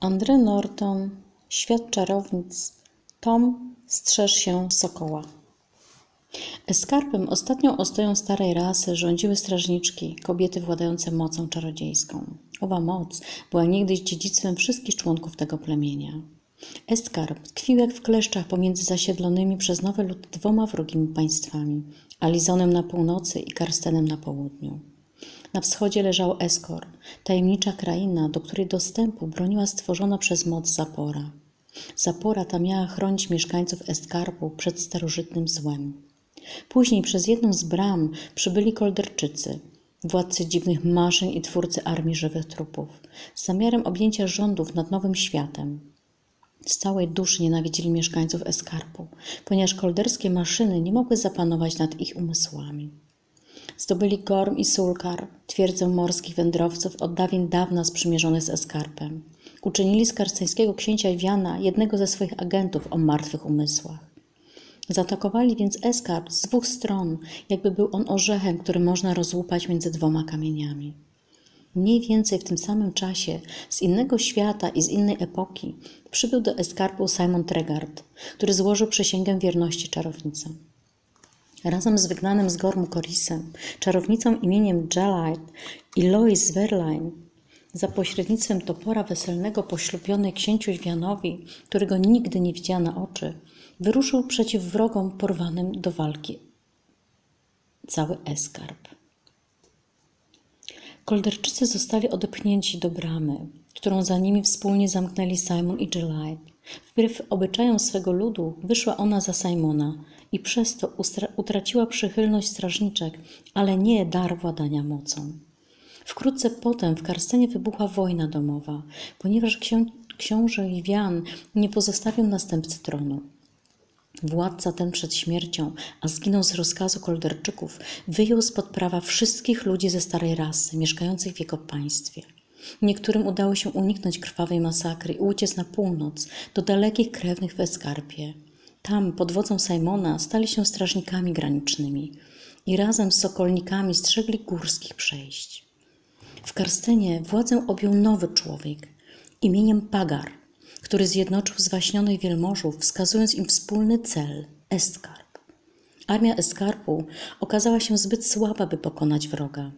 Andre Norton, Świat czarownic, tom Strzeż się sokoła. Eskarpem, ostatnią ostoją starej rasy, rządziły strażniczki, kobiety władające mocą czarodziejską. Owa moc była niegdyś dziedzictwem wszystkich członków tego plemienia. Eskarp tkwił jak w kleszczach pomiędzy zasiedlonymi przez nowy lud dwoma wrogimi państwami, Alizonem na północy i Karstenem na południu. Na wschodzie leżał Eskor, tajemnicza kraina, do której dostępu broniła stworzona przez moc zapora. Zapora ta miała chronić mieszkańców Eskarpu przed starożytnym złem. Później przez jedną z bram przybyli Kolderczycy, władcy dziwnych marzeń i twórcy armii żywych trupów, z zamiarem objęcia rządów nad nowym światem. Z całej duszy nienawidzili mieszkańców Eskarpu, ponieważ kolderskie maszyny nie mogły zapanować nad ich umysłami. Zdobyli Gorm i Sulkar, twierdzę morskich wędrowców od dawien dawna sprzymierzonych z Eskarpem. Uczynili z karsteńskiego księcia Wiana jednego ze swoich agentów o martwych umysłach. Zaatakowali więc Eskarp z dwóch stron, jakby był on orzechem, który można rozłupać między dwoma kamieniami. Mniej więcej w tym samym czasie, z innego świata i z innej epoki, przybył do Eskarpu Simon Tregard, który złożył przysięgę wierności czarownicom. Razem z wygnanym z Gormu Korisem, czarownicą imieniem Jelite i Lois Verlaine, za pośrednictwem topora weselnego poślubionej księciu Wianowi, którego nigdy nie widziała na oczy, wyruszył przeciw wrogom porwanym do walki cały Eskarp. Kolderczycy zostali odepchnięci do bramy, którą za nimi wspólnie zamknęli Simon i Jelite. Wbrew obyczajom swego ludu wyszła ona za Simona i przez to utraciła przychylność strażniczek, ale nie dar władania mocą. Wkrótce potem w Karstenie wybuchła wojna domowa, ponieważ książę Wian nie pozostawił następcy tronu. Władca ten przed śmiercią, a zginął z rozkazu Kolderczyków, wyjął spod prawa wszystkich ludzi ze starej rasy, mieszkających w jego państwie. Niektórym udało się uniknąć krwawej masakry i uciec na północ, do dalekich krewnych w Eskarpie. Tam, pod wodzą Simona, stali się strażnikami granicznymi i razem z sokolnikami strzegli górskich przejść. W Karstenie władzę objął nowy człowiek, imieniem Pagar, który zjednoczył zwaśnionych wielmożów, wskazując im wspólny cel – Eskarp. Armia Eskarpu okazała się zbyt słaba, by pokonać wroga.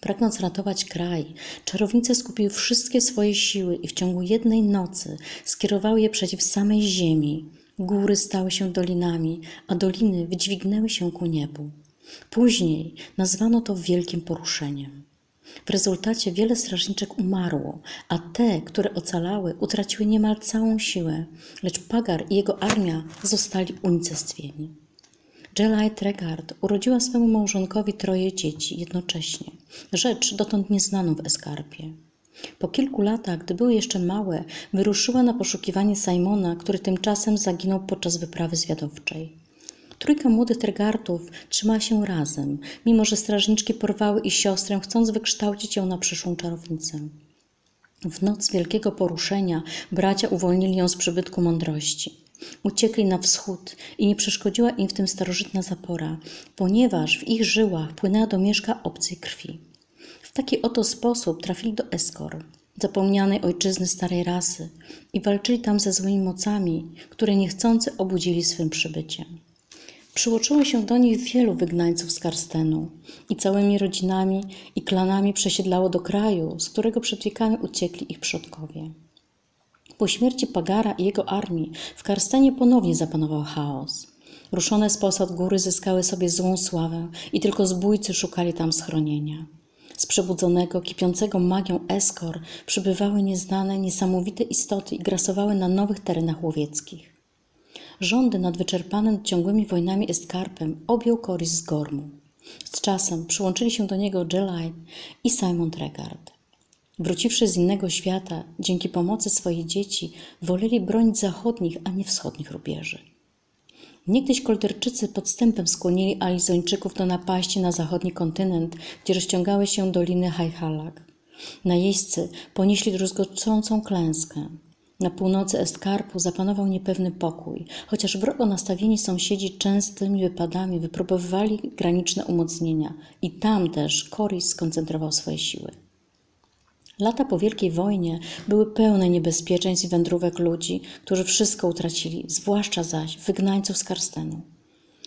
Pragnąc ratować kraj, czarownice skupiły wszystkie swoje siły i w ciągu jednej nocy skierowały je przeciw samej ziemi. Góry stały się dolinami, a doliny wydźwignęły się ku niebu. Później nazwano to wielkim poruszeniem. W rezultacie wiele strażniczek umarło, a te, które ocalały, utraciły niemal całą siłę, lecz Pagar i jego armia zostali unicestwieni. Jelite Tregard urodziła swemu małżonkowi 3 dzieci jednocześnie, rzecz dotąd nieznaną w Eskarpie. Po kilku latach, gdy były jeszcze małe, wyruszyła na poszukiwanie Simona, który tymczasem zaginął podczas wyprawy zwiadowczej. 3 młodych Tregardów trzymała się razem, mimo że strażniczki porwały ich siostrę, chcąc wykształcić ją na przyszłą czarownicę. W noc wielkiego poruszenia bracia uwolnili ją z przybytku mądrości. Uciekli na wschód i nie przeszkodziła im w tym starożytna zapora, ponieważ w ich żyłach płynęła do mieszka obcej krwi. W taki oto sposób trafili do Eskor, zapomnianej ojczyzny starej rasy, i walczyli tam ze złymi mocami, które niechcący obudzili swym przybyciem. Przyłączyło się do nich wielu wygnańców z Karstenu i całymi rodzinami i klanami przesiedlało do kraju, z którego przed wiekami uciekli ich przodkowie. Po śmierci Pagara i jego armii w Karstenie ponownie zapanował chaos. Ruszone z posad góry zyskały sobie złą sławę i tylko zbójcy szukali tam schronienia. Z przebudzonego, kipiącego magią Eskor przybywały nieznane, niesamowite istoty i grasowały na nowych terenach łowieckich. Rządy nad wyczerpanym ciągłymi wojnami Eskarpem objął Koris z Gormu. Z czasem przyłączyli się do niego Jelite i Simon Tregard. Wróciwszy z innego świata, dzięki pomocy swoich dzieci, woleli bronić zachodnich, a nie wschodnich rubieży. Niegdyś Kolderczycy podstępem skłonili Alizończyków do napaści na zachodni kontynent, gdzie rozciągały się doliny Hajhalak. Najeźdźcy ponieśli druzgocącą klęskę. Na północy Eskarpu zapanował niepewny pokój, chociaż wrogo nastawieni sąsiedzi częstymi wypadami wypróbowywali graniczne umocnienia i tam też Koris skoncentrował swoje siły. Lata po Wielkiej Wojnie były pełne niebezpieczeństw i wędrówek ludzi, którzy wszystko utracili, zwłaszcza zaś wygnańców z Karstenu.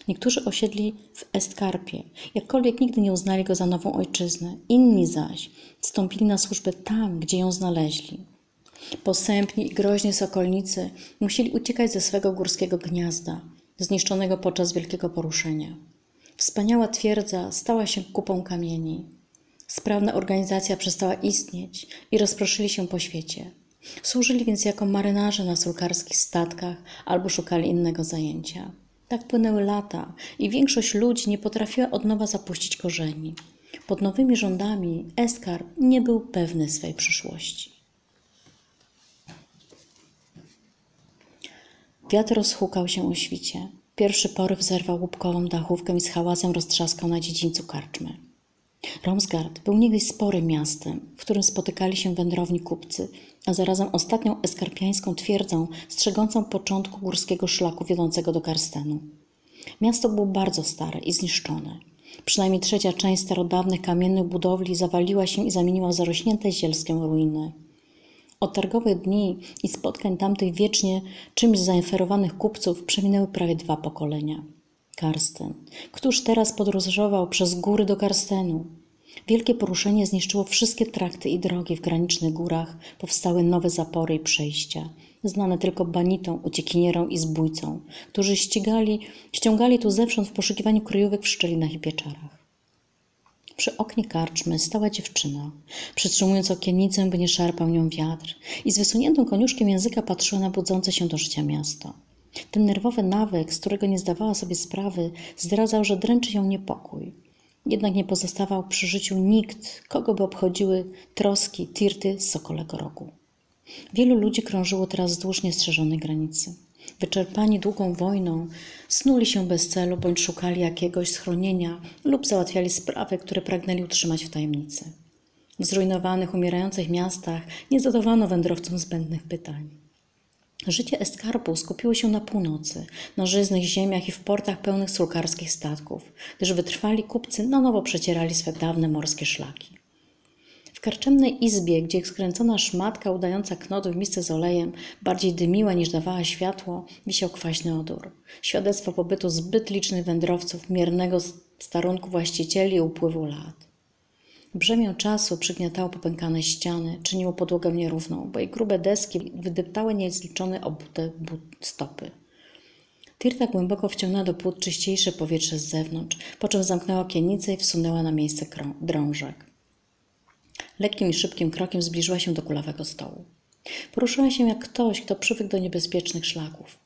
Niektórzy osiedli w Estkarpie, jakkolwiek nigdy nie uznali go za nową ojczyznę. Inni zaś wstąpili na służbę tam, gdzie ją znaleźli. Posępni i groźni sokolnicy musieli uciekać ze swego górskiego gniazda, zniszczonego podczas wielkiego poruszenia. Wspaniała twierdza stała się kupą kamieni. Sprawna organizacja przestała istnieć i rozproszyli się po świecie. Służyli więc jako marynarze na sulkarskich statkach albo szukali innego zajęcia. Tak płynęły lata i większość ludzi nie potrafiła od nowa zapuścić korzeni. Pod nowymi rządami Eskarp nie był pewny swej przyszłości. Wiatr rozhukał się o świcie. Pierwszy poryw zerwał łupkową dachówkę i z hałasem roztrzaskał na dziedzińcu karczmy. Romsgard był niegdyś sporym miastem, w którym spotykali się wędrowni kupcy, a zarazem ostatnią eskarpiańską twierdzą strzegącą początku górskiego szlaku wiodącego do Karstenu. Miasto było bardzo stare i zniszczone. Przynajmniej trzecia część starodawnych kamiennych budowli zawaliła się i zamieniła w zarośnięte zielskiem ruiny. Od targowych dni i spotkań tamtych wiecznie czymś zainferowanych kupców przeminęły prawie 2 pokolenia. Karsten. Któż teraz podróżował przez góry do Karstenu? Wielkie poruszenie zniszczyło wszystkie trakty i drogi w granicznych górach. Powstały nowe zapory i przejścia, znane tylko banitom, uciekinierom i zbójcom, którzy ściągali tu zewsząd w poszukiwaniu kryjówek w szczelinach i pieczarach. Przy oknie karczmy stała dziewczyna, przytrzymując okiennicę, by nie szarpał nią wiatr, i z wysuniętym koniuszkiem języka patrzyła na budzące się do życia miasto. Ten nerwowy nawyk, z którego nie zdawała sobie sprawy, zdradzał, że dręczy ją niepokój. Jednak nie pozostawał przy życiu nikt, kogo by obchodziły troski, tirty z Sokolego Rogu. Wielu ludzi krążyło teraz wzdłuż niestrzeżonej granicy. Wyczerpani długą wojną, snuli się bez celu bądź szukali jakiegoś schronienia lub załatwiali sprawy, które pragnęli utrzymać w tajemnicy. W zrujnowanych, umierających miastach nie zadawano wędrowcom zbędnych pytań. Życie Eskarpu skupiło się na północy, na żyznych ziemiach i w portach pełnych sulkarskich statków, gdyż wytrwali kupcy na nowo przecierali swe dawne morskie szlaki. W karczemnej izbie, gdzie skręcona szmatka udająca knot w misce z olejem bardziej dymiła niż dawała światło, wisiał kwaśny odór. Świadectwo pobytu zbyt licznych wędrowców, miernego starunku właścicieli i upływu lat. Brzemię czasu przygniatało popękane ściany, czyniło podłogę nierówną, bo jej grube deski wydeptały niezliczone obute stopy. Tirta głęboko wciągnęła do płuc czyściejsze powietrze z zewnątrz, po czym zamknęła okiennicę i wsunęła na miejsce drążek. Lekkim i szybkim krokiem zbliżyła się do kulawego stołu. Poruszyła się jak ktoś, kto przywykł do niebezpiecznych szlaków.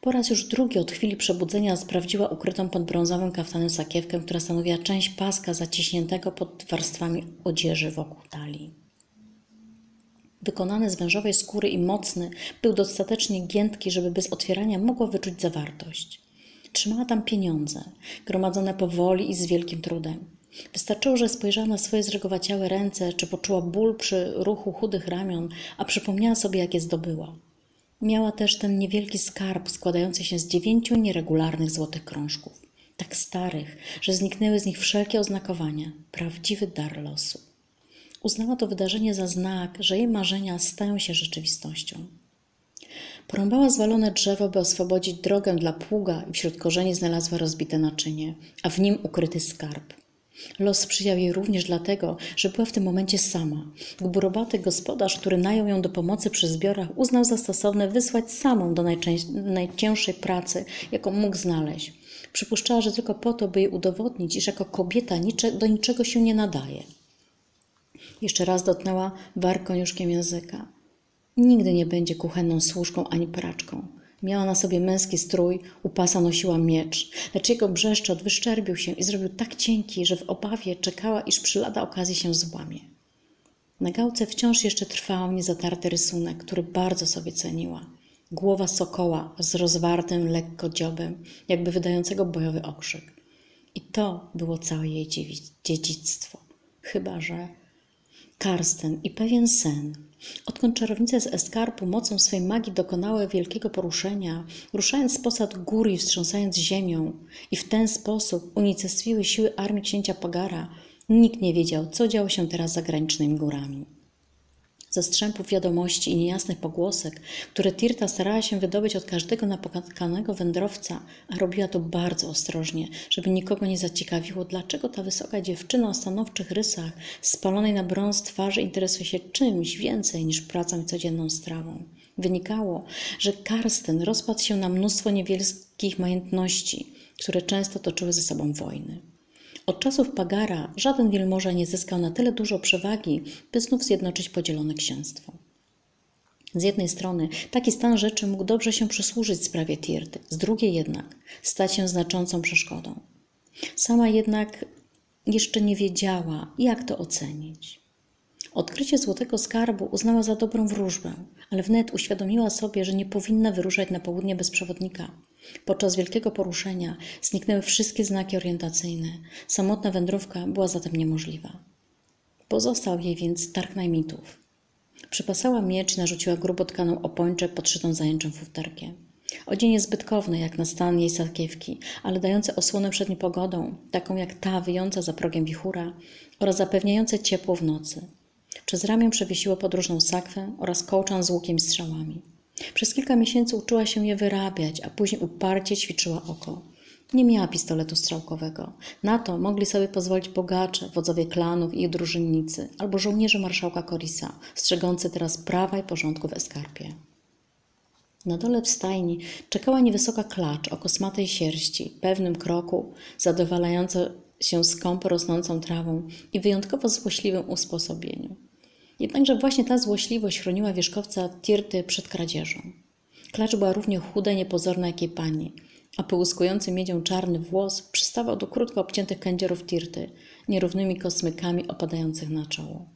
Po raz już drugi od chwili przebudzenia sprawdziła ukrytą pod brązowym kaftanem sakiewkę, która stanowiła część paska zaciśniętego pod warstwami odzieży wokół talii. Wykonany z wężowej skóry i mocny, był dostatecznie giętki, żeby bez otwierania mogła wyczuć zawartość. Trzymała tam pieniądze, gromadzone powoli i z wielkim trudem. Wystarczyło, że spojrzała na swoje zregowaciałe ręce, czy poczuła ból przy ruchu chudych ramion, a przypomniała sobie, jak je zdobyła. Miała też ten niewielki skarb składający się z 9 nieregularnych złotych krążków, tak starych, że zniknęły z nich wszelkie oznakowania, prawdziwy dar losu. Uznała to wydarzenie za znak, że jej marzenia stają się rzeczywistością. Porąbała zwalone drzewo, by oswobodzić drogę dla pługa i wśród korzeni znalazła rozbite naczynie, a w nim ukryty skarb. Los sprzyjał jej również dlatego, że była w tym momencie sama. Gburowaty gospodarz, który najął ją do pomocy przy zbiorach, uznał za stosowne wysłać samą do najcięższej pracy, jaką mógł znaleźć. Przypuszczała, że tylko po to, by jej udowodnić, iż jako kobieta do niczego się nie nadaje. Jeszcze raz dotknęła warg koniuszkiem języka. Nigdy nie będzie kuchenną służką ani praczką. Miała na sobie męski strój, u pasa nosiła miecz, lecz jego brzeszczot wyszczerbił się i zrobił tak cienki, że w obawie czekała, iż przy lada okazji się złamie. Na gałce wciąż jeszcze trwał niezatarty rysunek, który bardzo sobie ceniła. Głowa sokoła z rozwartym lekko dziobem, jakby wydającego bojowy okrzyk. I to było całe jej dziedzictwo. Chyba że Karsten i pewien sen. Odkąd czarownice z Eskarpu mocą swej magii dokonały wielkiego poruszenia, ruszając z posad gór i wstrząsając ziemią i w ten sposób unicestwiły siły armii księcia Pagara, nikt nie wiedział, co działo się teraz za granicznymi górami. ze strzępów wiadomości i niejasnych pogłosek, które Tirta starała się wydobyć od każdego napotkanego wędrowca, a robiła to bardzo ostrożnie, żeby nikogo nie zaciekawiło, dlaczego ta wysoka dziewczyna o stanowczych rysach, spalonej na brąz twarzy interesuje się czymś więcej niż pracą i codzienną strawą. Wynikało, że Karsten rozpadł się na mnóstwo niewielkich majątności, które często toczyły ze sobą wojny. Od czasów Pagara żaden wielmoża nie zyskał na tyle dużo przewagi, by znów zjednoczyć podzielone księstwo. Z jednej strony taki stan rzeczy mógł dobrze się przysłużyć sprawie Tirty, z drugiej jednak stać się znaczącą przeszkodą. Sama jednak jeszcze nie wiedziała, jak to ocenić. Odkrycie złotego skarbu uznała za dobrą wróżbę, ale wnet uświadomiła sobie, że nie powinna wyruszać na południe bez przewodnika. Podczas wielkiego poruszenia zniknęły wszystkie znaki orientacyjne. Samotna wędrówka była zatem niemożliwa. Pozostał jej więc targ najmitów. Przypasała miecz i narzuciła grubo tkaną opończę podszytą zajęczym futerkiem. Odzienie zbytkowne jak na stan jej sakiewki, ale dające osłonę przed niepogodą, taką jak ta wyjąca za progiem wichura, oraz zapewniające ciepło w nocy. Przez ramię przewiesiła podróżną sakwę oraz kołczan z łukiem i strzałami. Przez kilka miesięcy uczyła się je wyrabiać, a później uparcie ćwiczyła oko. Nie miała pistoletu strzałkowego. Na to mogli sobie pozwolić bogacze, wodzowie klanów i ich drużynnicy, albo żołnierze marszałka Korisa, strzegący teraz prawa i porządku w Eskarpie. Na dole w stajni czekała niewysoka klacz o kosmatej sierści, pewnym kroku, zadowalająca się skąpo rosnącą trawą i wyjątkowo złośliwym usposobieniu. Jednakże właśnie ta złośliwość chroniła wierzchowca Tirty przed kradzieżą. Klacz była równie chuda i niepozorna jak jej pani, a połyskujący miedzią czarny włos przystawał do krótko obciętych kędzierów Tirty, nierównymi kosmykami opadających na czoło.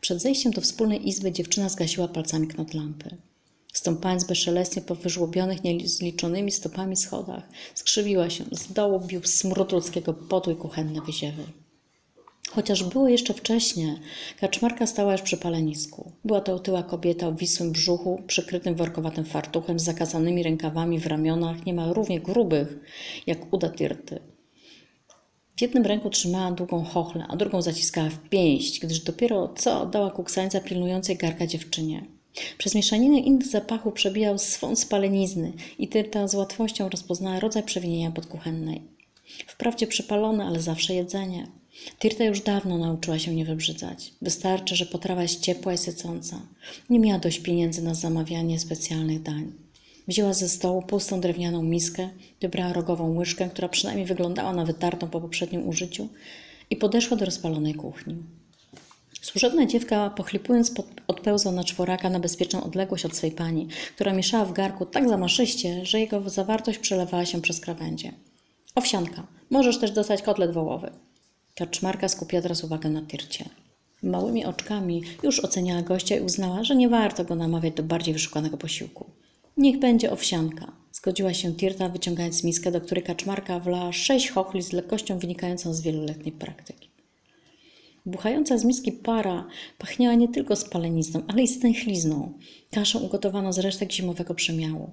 Przed zejściem do wspólnej izby dziewczyna zgasiła palcami knot lampy. Stąpając bezszelestnie po wyżłobionych, niezliczonymi stopami schodach, skrzywiła się, z dołu bił smród ludzkiego potu i kuchenne wyziewy. Chociaż było jeszcze wcześnie, kaczmarka stała już przy palenisku. Była to otyła kobieta o wisłym brzuchu, przykrytym workowatym fartuchem, z zakazanymi rękawami w ramionach, niemal równie grubych jak uda Tirty. W jednym ręku trzymała długą chochlę, a drugą zaciskała w pięść, gdyż dopiero co oddała kuksańca pilnującej garka dziewczynie. Przez mieszaninę innych zapachów przebijał swąd spalenizny i Tirta z łatwością rozpoznała rodzaj przewinienia podkuchennej. Wprawdzie przypalone, ale zawsze jedzenie. Tirta już dawno nauczyła się nie wybrzydzać. Wystarczy, że potrawa jest ciepła i sycąca. Nie miała dość pieniędzy na zamawianie specjalnych dań. Wzięła ze stołu pustą drewnianą miskę, wybrała rogową łyżkę, która przynajmniej wyglądała na wytartą po poprzednim użyciu, i podeszła do rozpalonej kuchni. Służebna dziewka, pochlipując, odpełzła na czworaka na bezpieczną odległość od swej pani, która mieszała w garku tak zamaszyście, że jego zawartość przelewała się przez krawędzie. Owsianka, możesz też dostać kotlet wołowy. Kaczmarka skupiła teraz uwagę na Tircie. Małymi oczkami już oceniała gościa i uznała, że nie warto go namawiać do bardziej wyszukanego posiłku. Niech będzie owsianka, zgodziła się Tirta, wyciągając miskę, do której kaczmarka wlała 6 chochli z lekkością wynikającą z wieloletniej praktyki. Buchająca z miski para pachniała nie tylko spalenizną, ale i stęchlizną. Kaszę ugotowano z resztek zimowego przemiału.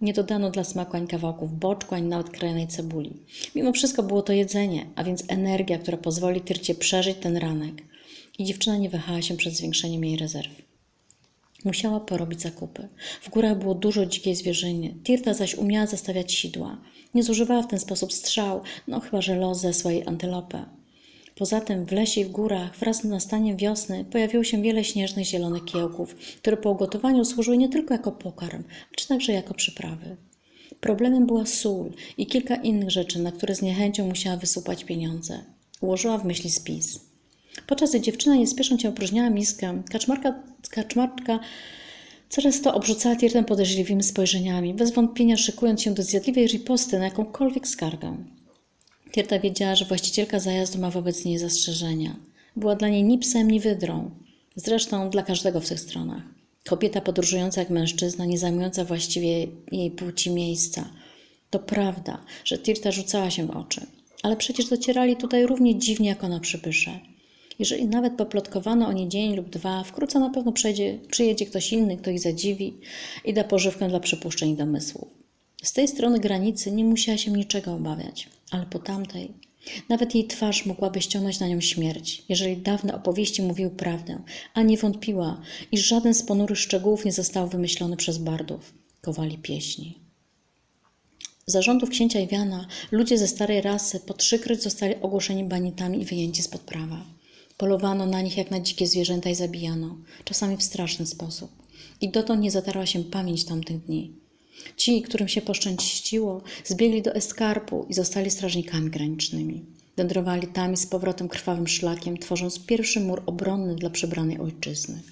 Nie dodano dla smaku ani kawałków boczku, ani nawet krajonej cebuli. Mimo wszystko było to jedzenie, a więc energia, która pozwoli Tircie przeżyć ten ranek. I dziewczyna nie wahała się przed zwiększeniem jej rezerw. Musiała porobić zakupy. W górach było dużo dzikiej zwierzyny. Tirta zaś umiała zastawiać sidła. Nie zużywała w ten sposób strzał, no chyba że los zesła jej antylopę. Poza tym w lesie i w górach wraz z nastaniem wiosny pojawiło się wiele śnieżnych zielonych kiełków, które po ugotowaniu służyły nie tylko jako pokarm, lecz także jako przyprawy. Problemem była sól i kilka innych rzeczy, na które z niechęcią musiała wysupać pieniądze. Ułożyła w myśli spis. Podczas gdy dziewczyna nie spiesząc się opróżniała miskę, kaczmarka coraz to obrzucała Tirtę podejrzliwymi spojrzeniami, bez wątpienia szykując się do zjadliwej riposty na jakąkolwiek skargę. Tirta wiedziała, że właścicielka zajazdu ma wobec niej zastrzeżenia. Była dla niej ni psem, ni wydrą. Zresztą dla każdego w tych stronach. Kobieta podróżująca jak mężczyzna, nie zajmująca właściwie jej płci miejsca. To prawda, że Tirta rzucała się w oczy. Ale przecież docierali tutaj równie dziwnie jak ona przybysze. Jeżeli nawet poplotkowano o niej dzień lub dwa, wkrótce na pewno przyjedzie ktoś inny, kto ich zadziwi i da pożywkę dla przypuszczeń i domysłów. Z tej strony granicy nie musiała się niczego obawiać, ale po tamtej Nawet jej twarz mogłaby ściągnąć na nią śmierć, jeżeli dawne opowieści mówiły prawdę, a nie wątpiła, iż żaden z ponurych szczegółów nie został wymyślony przez bardów, kowali pieśni. Za rządów księcia Iwiana ludzie ze starej rasy po trzykroć zostali ogłoszeni banitami i wyjęci spod prawa. Polowano na nich jak na dzikie zwierzęta i zabijano, czasami w straszny sposób. I dotąd nie zatarła się pamięć tamtych dni. Ci, którym się poszczęściło, zbiegli do eskarpu i zostali strażnikami granicznymi. Wędrowali tam i z powrotem krwawym szlakiem, tworząc pierwszy mur obronny dla przebranej ojczyzny.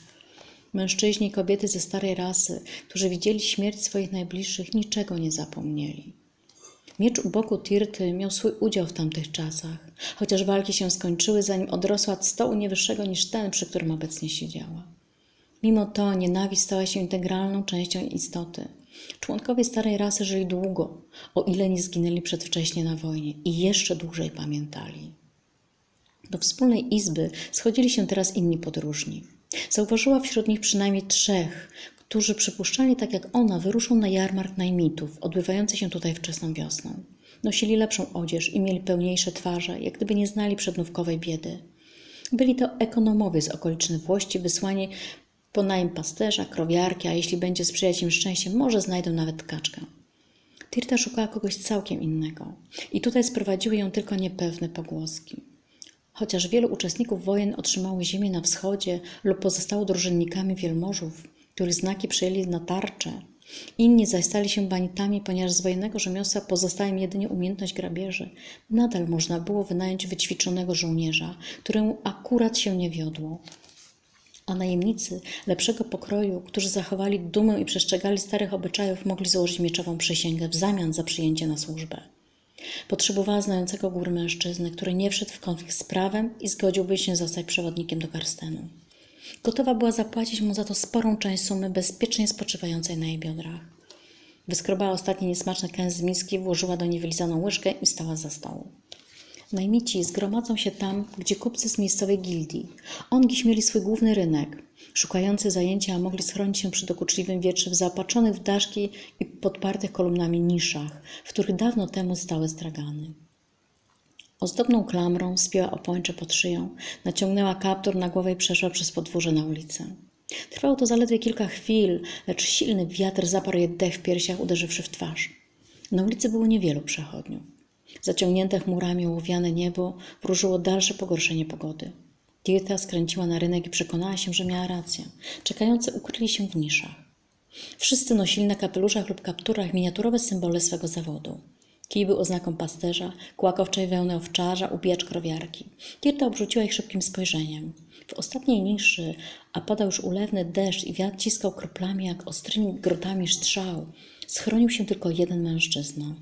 Mężczyźni i kobiety ze starej rasy, którzy widzieli śmierć swoich najbliższych, niczego nie zapomnieli. Miecz u boku Tirty miał swój udział w tamtych czasach, chociaż walki się skończyły, zanim odrosła od stołu nie wyższego niż ten, przy którym obecnie siedziała. Mimo to nienawiść stała się integralną częścią jej istoty. Członkowie starej rasy żyli długo, o ile nie zginęli przedwcześnie na wojnie, i jeszcze dłużej pamiętali. Do wspólnej izby schodzili się teraz inni podróżni. Zauważyła wśród nich przynajmniej trzech, którzy przypuszczali, tak jak ona, wyruszą na jarmark najmitów, odbywający się tutaj wczesną wiosną. Nosili lepszą odzież i mieli pełniejsze twarze, jak gdyby nie znali przednówkowej biedy. Byli to ekonomowie z okolicznych włości, wysłani po najem pasterza, krowiarki, a jeśli będzie sprzyjać im szczęście, może znajdą nawet kaczkę. Tirta szukała kogoś całkiem innego i tutaj sprowadziły ją tylko niepewne pogłoski. Chociaż wielu uczestników wojen otrzymało ziemię na wschodzie lub pozostało drużynnikami wielmożów, których znaki przyjęli na tarczę, inni zaś stali się banitami, ponieważ z wojennego rzemiosła pozostała im jedynie umiejętność grabieży, nadal można było wynająć wyćwiczonego żołnierza, któremu akurat się nie wiodło. A najemnicy lepszego pokroju, którzy zachowali dumę i przestrzegali starych obyczajów, mogli złożyć mieczową przysięgę w zamian za przyjęcie na służbę. Potrzebowała znającego gór mężczyzny, który nie wszedł w konflikt z prawem i zgodziłby się zostać przewodnikiem do Karstenu. Gotowa była zapłacić mu za to sporą część sumy bezpiecznie spoczywającej na jej biodrach. Wyskrobała ostatni niesmaczny kęs z miski, włożyła do niej wylizaną łyżkę i stała za stołu. Najmici zgromadzą się tam, gdzie kupcy z miejscowej gildii. Ongiś mieli swój główny rynek. Szukający zajęcia mogli schronić się przy dokuczliwym wietrze w zaopatrzonych w daszki i podpartych kolumnami niszach, w których dawno temu stały stragany. Ozdobną klamrą spięła opończe pod szyją, naciągnęła kaptur na głowę i przeszła przez podwórze na ulicę. Trwało to zaledwie kilka chwil, lecz silny wiatr zaparł jej dech w piersiach, uderzywszy w twarz. Na ulicy było niewielu przechodniów. Zaciągnięte chmurami ołowiane niebo wróżyło dalsze pogorszenie pogody. Tirta skręciła na rynek i przekonała się, że miała rację. Czekający ukryli się w niszach. Wszyscy nosili na kapeluszach lub kapturach miniaturowe symbole swego zawodu. Kij był oznaką pasterza, kłak owczej wełny owczarza, ubiacz krowiarki. Tirta obrzuciła ich szybkim spojrzeniem. W ostatniej niszy, a padał już ulewny deszcz i wiatr ciskał kroplami jak ostrymi grotami strzał, schronił się tylko jeden mężczyzna.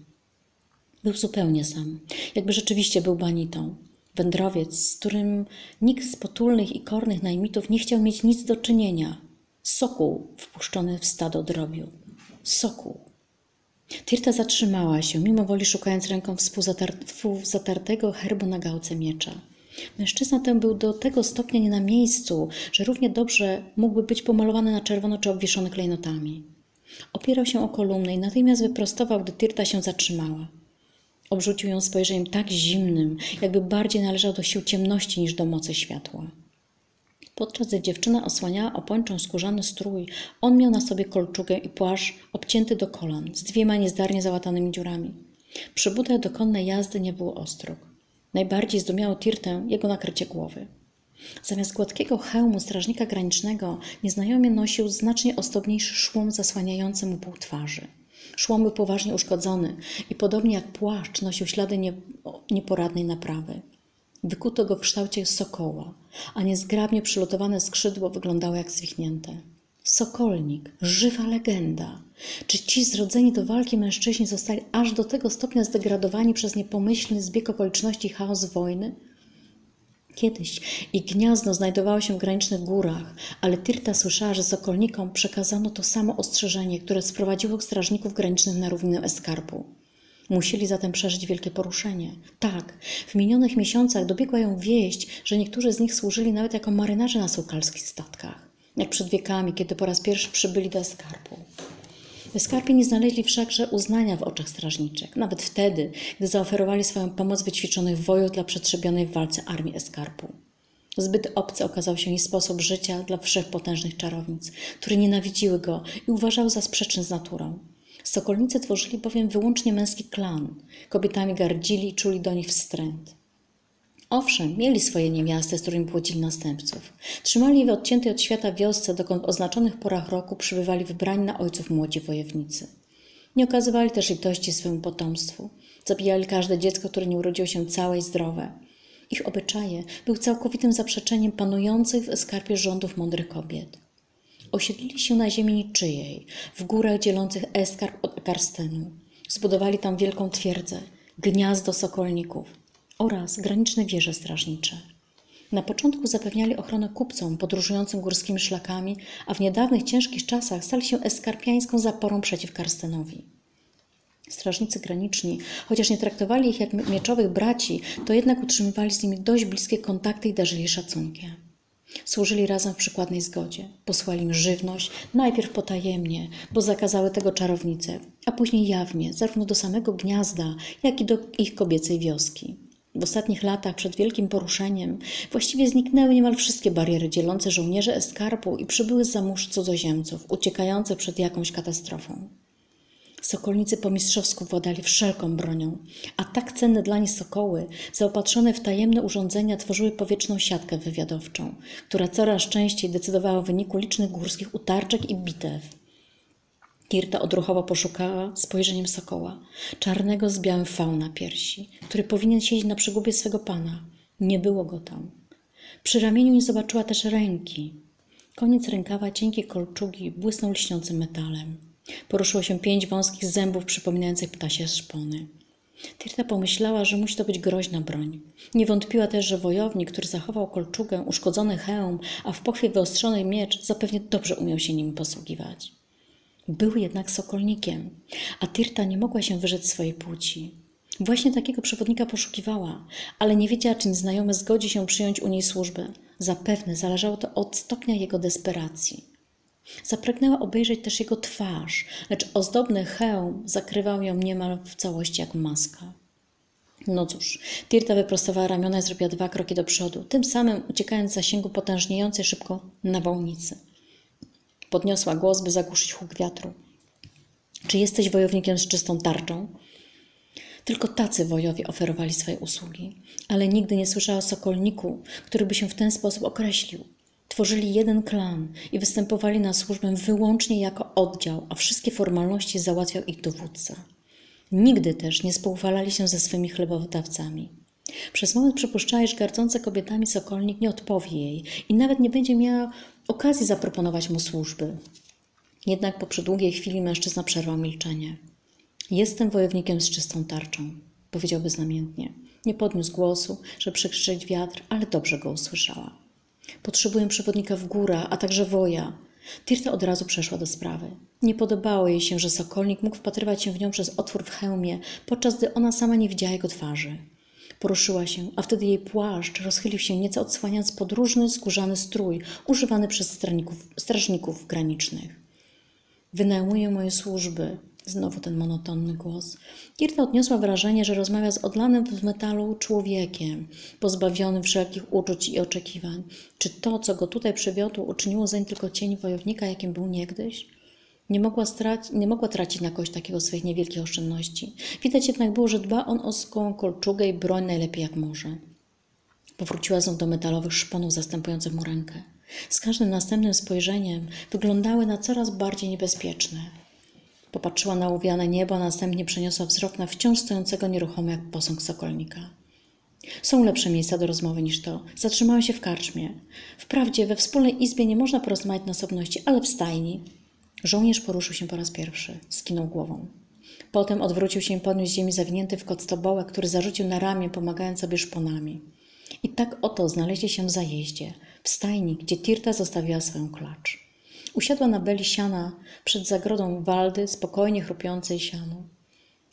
Był zupełnie sam, jakby rzeczywiście był banitą. Wędrowiec, z którym nikt z potulnych i kornych najmitów nie chciał mieć nic do czynienia. Sokół wpuszczony w stado drobiu. Sokół. Tirta zatrzymała się, mimo woli szukając ręką współzatartego herbu na gałce miecza. Mężczyzna ten był do tego stopnia nie na miejscu, że równie dobrze mógłby być pomalowany na czerwono czy obwieszony klejnotami. Opierał się o kolumnę i natychmiast wyprostował, gdy Tirta się zatrzymała. Obrzucił ją spojrzeniem tak zimnym, jakby bardziej należał do sił ciemności niż do mocy światła. Podczas gdy dziewczyna osłaniała opończą skórzany strój, on miał na sobie kolczugę i płaszcz obcięty do kolan, z dwiema niezdarnie załatanymi dziurami. Przy butach do konnej jazdy nie było ostróg. Najbardziej zdumiało Tirtę jego nakrycie głowy. Zamiast gładkiego hełmu strażnika granicznego nieznajomy nosił znacznie ozdobniejszy szłom zasłaniający mu pół twarzy. Szłom był poważnie uszkodzony i podobnie jak płaszcz nosił ślady nieporadnej naprawy. Wykuto go w kształcie sokoła, a niezgrabnie przylotowane skrzydło wyglądało jak zwichnięte. Sokolnik, żywa legenda. Czy ci zrodzeni do walki mężczyźni zostali aż do tego stopnia zdegradowani przez niepomyślny zbieg okoliczności i chaos wojny? Kiedyś ich gniazdo znajdowało się w granicznych górach, ale Tirta słyszała, że sokolnikom przekazano to samo ostrzeżenie, które sprowadziło strażników granicznych na równinę eskarpu. Musieli zatem przeżyć wielkie poruszenie. Tak, w minionych miesiącach dobiegła ją wieść, że niektórzy z nich służyli nawet jako marynarze na sułkalskich statkach, jak przed wiekami, kiedy po raz pierwszy przybyli do eskarpu. W skarbie nie znaleźli wszakże uznania w oczach strażniczek, nawet wtedy, gdy zaoferowali swoją pomoc wyćwiczonych wojów dla przetrzebionej w walce armii eskarpu. Zbyt obcy okazał się jej sposób życia dla wszechpotężnych czarownic, które nienawidziły go i uważały za sprzeczny z naturą. Sokolnicy tworzyli bowiem wyłącznie męski klan. Kobietami gardzili i czuli do nich wstręt. Owszem, mieli swoje niewiasty, z którymi płodzili następców. Trzymali je w odciętej od świata wiosce, dokąd w oznaczonych porach roku przybywali wybrani na ojców młodzi wojownicy. Nie okazywali też litości swemu potomstwu. Zabijali każde dziecko, które nie urodziło się całe i zdrowe. Ich obyczaje były całkowitym zaprzeczeniem panujących w eskarpie rządów mądrych kobiet. Osiedlili się na ziemi niczyjej, w górach dzielących eskarp od Ekarstenu. Zbudowali tam wielką twierdzę, gniazdo sokolników oraz graniczne wieże strażnicze. Na początku zapewniali ochronę kupcom podróżującym górskimi szlakami, a w niedawnych ciężkich czasach stali się eskarpiańską zaporą przeciw Karstenowi. Strażnicy graniczni, chociaż nie traktowali ich jak mieczowych braci, to jednak utrzymywali z nimi dość bliskie kontakty i darzyli szacunkiem. Służyli razem w przykładnej zgodzie. Posłali im żywność, najpierw potajemnie, bo zakazały tego czarownice, a później jawnie, zarówno do samego gniazda, jak i do ich kobiecej wioski. W ostatnich latach przed wielkim poruszeniem właściwie zniknęły niemal wszystkie bariery dzielące żołnierzy eskarpu i przybyły z zamórz cudzoziemców, uciekające przed jakąś katastrofą. Sokolnicy po mistrzowsku władali wszelką bronią, a tak cenne dla nich sokoły, zaopatrzone w tajemne urządzenia, tworzyły powietrzną siatkę wywiadowczą, która coraz częściej decydowała o wyniku licznych górskich utarczek i bitew. Tirta odruchowo poszukała spojrzeniem sokoła, czarnego z białym fałą na piersi, który powinien siedzieć na przygubie swego pana. Nie było go tam. Przy ramieniu nie zobaczyła też ręki. Koniec rękawa cienkiej kolczugi błysnął lśniącym metalem. Poruszyło się 5 wąskich zębów przypominających ptasie szpony. Tirta pomyślała, że musi to być groźna broń. Nie wątpiła też, że wojownik, który zachował kolczugę, uszkodzony hełm, a w pochwie wyostrzonej miecz, zapewne dobrze umiał się nim posługiwać. Był jednak sokolnikiem, a Tirta nie mogła się wyrzec swojej płci. Właśnie takiego przewodnika poszukiwała, ale nie wiedziała, czy nieznajomy zgodzi się przyjąć u niej służbę. Zapewne zależało to od stopnia jego desperacji. Zapragnęła obejrzeć też jego twarz, lecz ozdobny hełm zakrywał ją niemal w całości jak maska. No cóż, Tirta wyprostowała ramiona i zrobiła 2 kroki do przodu, tym samym uciekając z zasięgu potężniejącej szybko nawałnicy. Podniosła głos, by zagłuszyć huk wiatru. Czy jesteś wojownikiem z czystą tarczą? Tylko tacy wojowie oferowali swoje usługi, ale nigdy nie słyszała o sokolniku, który by się w ten sposób określił. Tworzyli jeden klan i występowali na służbę wyłącznie jako oddział, a wszystkie formalności załatwiał ich dowódca. Nigdy też nie spoufalali się ze swymi chlebodawcami. Przez moment przypuszczała, iż gardzący kobietami sokolnik nie odpowie jej i nawet nie będzie miała okazji zaproponować mu służby. Jednak po przydługiej chwili mężczyzna przerwał milczenie. Jestem wojownikiem z czystą tarczą, powiedział beznamiętnie. Nie podniósł głosu, żeby przykrzyczeć wiatr, ale dobrze go usłyszała. Potrzebuję przewodnika w górę, a także woja. Tirta od razu przeszła do sprawy. Nie podobało jej się, że sokolnik mógł wpatrywać się w nią przez otwór w hełmie, podczas gdy ona sama nie widziała jego twarzy. Poruszyła się, a wtedy jej płaszcz rozchylił się nieco, odsłaniając podróżny, skórzany strój, używany przez strażników granicznych. Wynajmuję moje służby. Znowu ten monotonny głos. Tirta odniosła wrażenie, że rozmawia z odlanym w metalu człowiekiem, pozbawionym wszelkich uczuć i oczekiwań. Czy to, co go tutaj przywiodło, uczyniło zeń tylko cień wojownika, jakim był niegdyś? Nie mogła tracić na kogoś takiego swoich niewielkich oszczędności. Widać jednak było, że dba on o swą kolczugę i broń najlepiej jak może. Powróciła znów do metalowych szponów zastępujących mu rękę. Z każdym następnym spojrzeniem wyglądały na coraz bardziej niebezpieczne. Popatrzyła na owiane niebo, a następnie przeniosła wzrok na wciąż stojącego nieruchomo jak posąg sokolnika. Są lepsze miejsca do rozmowy niż to. Zatrzymałem się w karczmie. Wprawdzie we wspólnej izbie nie można porozmawiać na osobności, ale w stajni. Żołnierz poruszył się po raz pierwszy. Skinął głową. Potem odwrócił się i podniósł z ziemi zawinięty w kot stobołek, który zarzucił na ramię, pomagając sobie szponami. I tak oto znaleźli się w zajeździe, w stajni, gdzie Tirta zostawiła swoją klacz. Usiadła na beli siana przed zagrodą Waldy, spokojnie chrupiącej siano.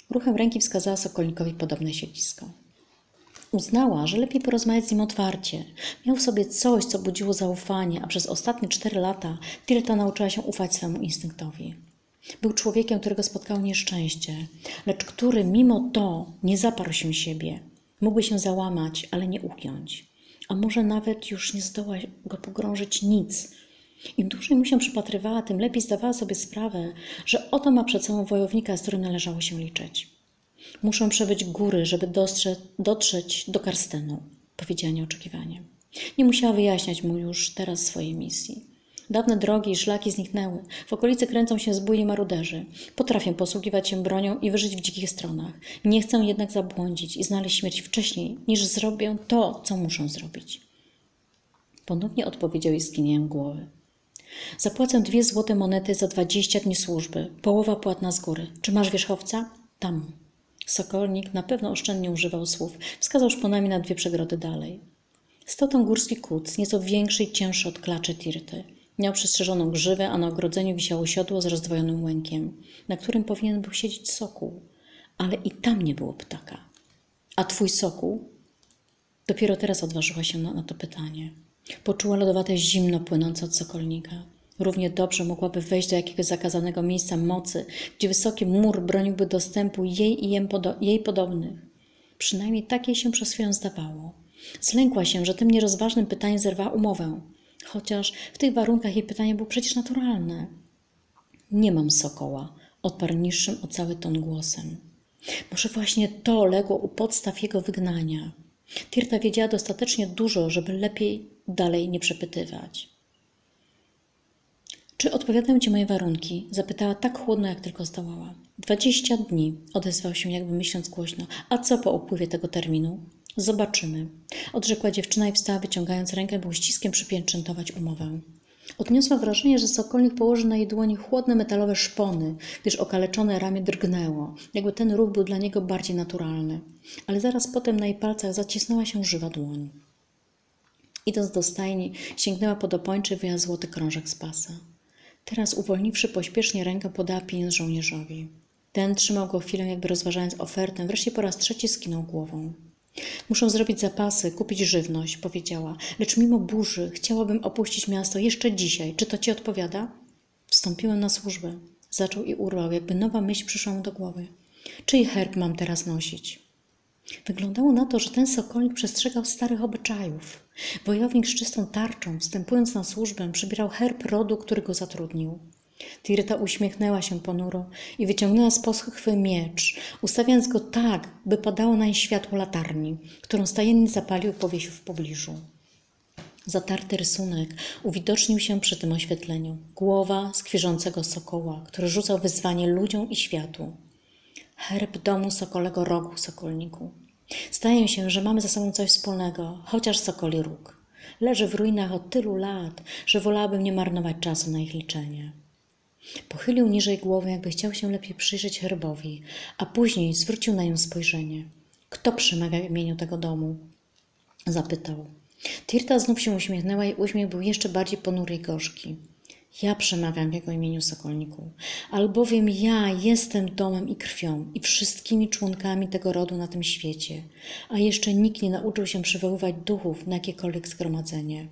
Ruchem ręki wskazała sokolnikowi podobne siedzisko. Uznała, że lepiej porozmawiać z nim otwarcie. Miał w sobie coś, co budziło zaufanie, a przez ostatnie 4 lata Tirta nauczyła się ufać swemu instynktowi. Był człowiekiem, którego spotkało nieszczęście, lecz który mimo to nie zaparł się siebie. Mógłby się załamać, ale nie ugiąć. A może nawet już nie zdoła go pogrążyć nic. Im dłużej mu się przypatrywała, tym lepiej zdawała sobie sprawę, że oto ma przed sobą wojownika, z którym należało się liczyć. Muszę przebyć góry, żeby dotrzeć do Karstenu, powiedziała nieoczekiwanie. Nie musiała wyjaśniać mu już teraz swojej misji. Dawne drogi i szlaki zniknęły. W okolicy kręcą się zbóje maruderzy. Potrafię posługiwać się bronią i wyżyć w dzikich stronach. Nie chcę jednak zabłądzić i znaleźć śmierć wcześniej, niż zrobię to, co muszę zrobić. Ponownie odpowiedział i skinieniem głowy. Zapłacę 2 złote monety za 20 dni służby. Połowa płatna z góry. Czy masz wierzchowca? Tam. Sokolnik na pewno oszczędnie używał słów. Wskazał szponami na 2 przegrody dalej. Stał tam górski kuc, nieco większy i cięższy od klaczy Tirty. Miał przystrzeżoną grzywę, a na ogrodzeniu wisiało siodło z rozdwojonym łękiem, na którym powinien był siedzieć sokół, ale i tam nie było ptaka. A twój sokół? Dopiero teraz odważyła się na to pytanie. Poczuła lodowate zimno płynące od sokolnika. Równie dobrze mogłaby wejść do jakiegoś zakazanego miejsca mocy, gdzie wysoki mur broniłby dostępu jej i jej podobnych. Przynajmniej tak jej się przez chwilę zdawało. Zlękła się, że tym nierozważnym pytaniem zerwała umowę. Chociaż w tych warunkach jej pytanie było przecież naturalne. Nie mam sokoła, odparł niższym o cały ton głosem. Może właśnie to legło u podstaw jego wygnania. Tirta wiedziała dostatecznie dużo, żeby lepiej dalej nie przepytywać. Czy odpowiadają ci moje warunki? Zapytała tak chłodno, jak tylko zdołała. 20 dni, odezwał się jakby myśląc głośno. A co po upływie tego terminu? Zobaczymy, odrzekła dziewczyna i wstała, wyciągając rękę, by uściskiem przypieczętować umowę. Odniosła wrażenie, że sokolnik położy na jej dłoni chłodne metalowe szpony, gdyż okaleczone ramię drgnęło, jakby ten ruch był dla niego bardziej naturalny. Ale zaraz potem na jej palcach zacisnęła się żywa dłoń. Idąc do stajni, sięgnęła po opończy i wyjęła złoty krążek z pasa. Teraz, uwolniwszy pośpiesznie rękę, podała pieniądz żołnierzowi. Ten trzymał go chwilę, jakby rozważając ofertę, wreszcie po raz trzeci skinął głową. Muszę zrobić zapasy, kupić żywność, powiedziała, lecz mimo burzy chciałabym opuścić miasto jeszcze dzisiaj. Czy to ci odpowiada? Wstąpiłem na służbę. Zaczął i urwał, jakby nowa myśl przyszła mu do głowy. Czyj herb mam teraz nosić? Wyglądało na to, że ten sokolnik przestrzegał starych obyczajów. Wojownik z czystą tarczą, wstępując na służbę, przybierał herb rodu, który go zatrudnił. Tirta uśmiechnęła się ponuro i wyciągnęła z poschwy miecz, ustawiając go tak, by padało nań światło latarni, którą stajennie zapalił i powiesił w pobliżu. Zatarty rysunek uwidocznił się przy tym oświetleniu. Głowa skwierzącego sokoła, który rzucał wyzwanie ludziom i światu. Herb domu Sokolego Rogu, sokolniku. Zdaje się, że mamy za sobą coś wspólnego, chociaż Sokoli Róg. Leży w ruinach od tylu lat, że wolałabym nie marnować czasu na ich liczenie. Pochylił niżej głowę, jakby chciał się lepiej przyjrzeć herbowi, a później zwrócił na nią spojrzenie. Kto przemawia w imieniu tego domu? Zapytał. Tirta znów się uśmiechnęła i uśmiech był jeszcze bardziej ponury i gorzki. Ja przemawiam w jego imieniu, sokolniku, albowiem ja jestem domem i krwią i wszystkimi członkami tego rodu na tym świecie, a jeszcze nikt nie nauczył się przywoływać duchów na jakiekolwiek zgromadzenie.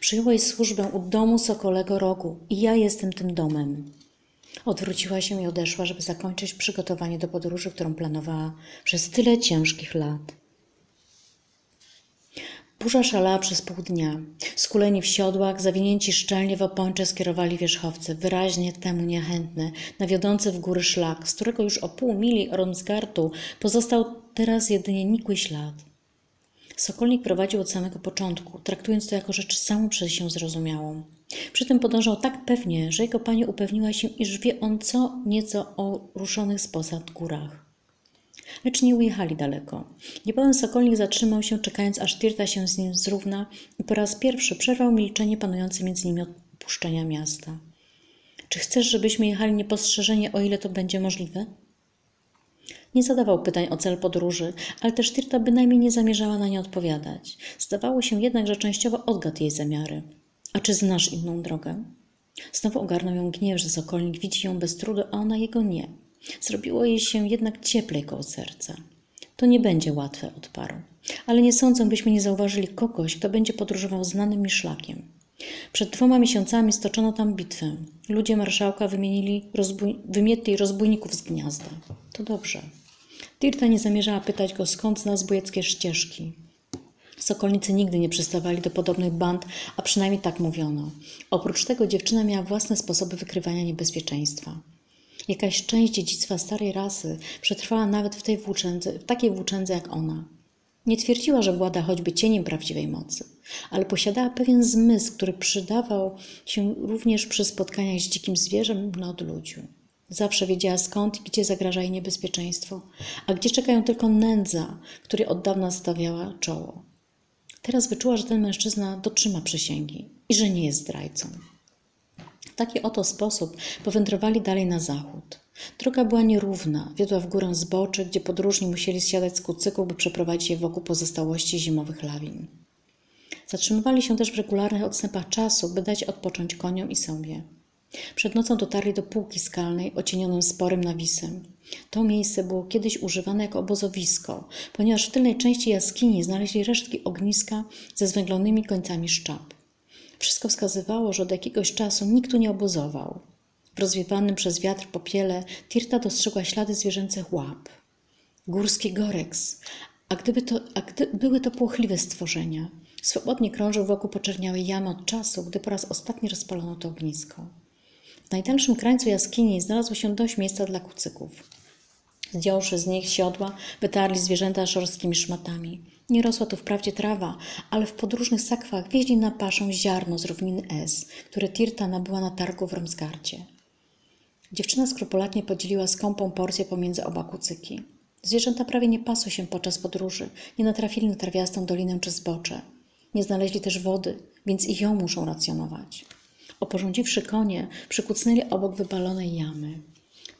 Przyjęłeś służbę u domu Sokolego Rogu i ja jestem tym domem. Odwróciła się i odeszła, żeby zakończyć przygotowanie do podróży, którą planowała przez tyle ciężkich lat. Burza szalała przez pół dnia. Skuleni w siodłach, zawinięci szczelnie w opończe skierowali wierzchowcy, wyraźnie temu niechętne, na wiodący w góry szlak, z którego już o pół mili Romsgartu pozostał teraz jedynie nikły ślad. Sokolnik prowadził od samego początku, traktując to jako rzecz samą przez się zrozumiałą. Przy tym podążał tak pewnie, że jego pani upewniła się, iż wie on co nieco o ruszonych z posad górach. Lecz nie ujechali daleko. Niebawem sokolnik zatrzymał się, czekając, aż Tirta się z nim zrówna i po raz pierwszy przerwał milczenie panujące między nimi od opuszczenia miasta. Czy chcesz, żebyśmy jechali niepostrzeżenie, o ile to będzie możliwe? Nie zadawał pytań o cel podróży, ale też Tirta bynajmniej nie zamierzała na nie odpowiadać. Zdawało się jednak, że częściowo odgadł jej zamiary. A czy znasz inną drogę? Znowu ogarnął ją gniew, że sokolnik widzi ją bez trudu, a ona jego nie. Zrobiło jej się jednak cieplej koło serca. To nie będzie łatwe, odparł. Ale nie sądzę, byśmy nie zauważyli kogoś, kto będzie podróżował znanym mi szlakiem. Przed 2 miesiącami stoczono tam bitwę. Ludzie marszałka wymietli rozbójników z gniazda. To dobrze. Tirta nie zamierzała pytać go, skąd znał zbójeckie ścieżki. Sokolnicy nigdy nie przystawali do podobnych band, a przynajmniej tak mówiono. Oprócz tego dziewczyna miała własne sposoby wykrywania niebezpieczeństwa. Jakaś część dziedzictwa starej rasy przetrwała nawet w takiej włóczędze jak ona. Nie twierdziła, że włada choćby cieniem prawdziwej mocy, ale posiadała pewien zmysł, który przydawał się również przy spotkaniach z dzikim zwierzem na odludziu. Zawsze wiedziała, skąd i gdzie zagraża jej niebezpieczeństwo, a gdzie czekają tylko nędza, której od dawna stawiała czoło. Teraz wyczuła, że ten mężczyzna dotrzyma przysięgi i że nie jest zdrajcą. W taki oto sposób powędrowali dalej na zachód. Droga była nierówna, wiodła w górę zboczy, gdzie podróżni musieli zsiadać z kucyków, by przeprowadzić je wokół pozostałości zimowych lawin. Zatrzymywali się też w regularnych odstępach czasu, by dać odpocząć koniom i sobie. Przed nocą dotarli do półki skalnej, ocienionym sporym nawisem. To miejsce było kiedyś używane jako obozowisko, ponieważ w tylnej części jaskini znaleźli resztki ogniska ze zwęglonymi końcami szczap. Wszystko wskazywało, że od jakiegoś czasu nikt tu nie obozował. W rozwiewanym przez wiatr popiele Tirta dostrzegła ślady zwierzęcych łap. Górski goreks, były to płochliwe stworzenia. Swobodnie krążył wokół poczerniałej jamy od czasu, gdy po raz ostatni rozpalono to ognisko. W najdalszym krańcu jaskini znalazło się dość miejsca dla kucyków. Zdjąwszy z nich siodła, wytarli zwierzęta szorskimi szmatami. Nie rosła tu wprawdzie trawa, ale w podróżnych sakwach wieźli na paszę ziarno z równiny Es, które Tirta nabyła na targu w Romsgardzie. Dziewczyna skrupulatnie podzieliła skąpą porcję pomiędzy oba kucyki. Zwierzęta prawie nie pasły się podczas podróży, nie natrafili na trawiastą dolinę czy zbocze. Nie znaleźli też wody, więc i ją muszą racjonować. Oporządziwszy konie, przykucnęli obok wypalonej jamy.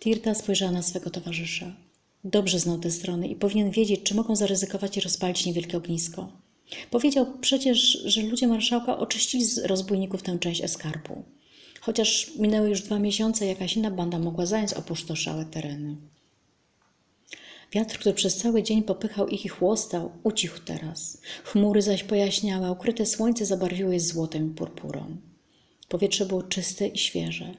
Tirta spojrzała na swego towarzysza. Dobrze znał te strony i powinien wiedzieć, czy mogą zaryzykować i rozpalić niewielkie ognisko. Powiedział przecież, że ludzie marszałka oczyścili z rozbójników tę część eskarpu. Chociaż minęły już 2 miesiące, jakaś inna banda mogła zająć opustoszałe tereny. Wiatr, który przez cały dzień popychał ich i chłostał, ucichł teraz. Chmury zaś pojaśniały, ukryte słońce zabarwiło je złotem i purpurą. Powietrze było czyste i świeże.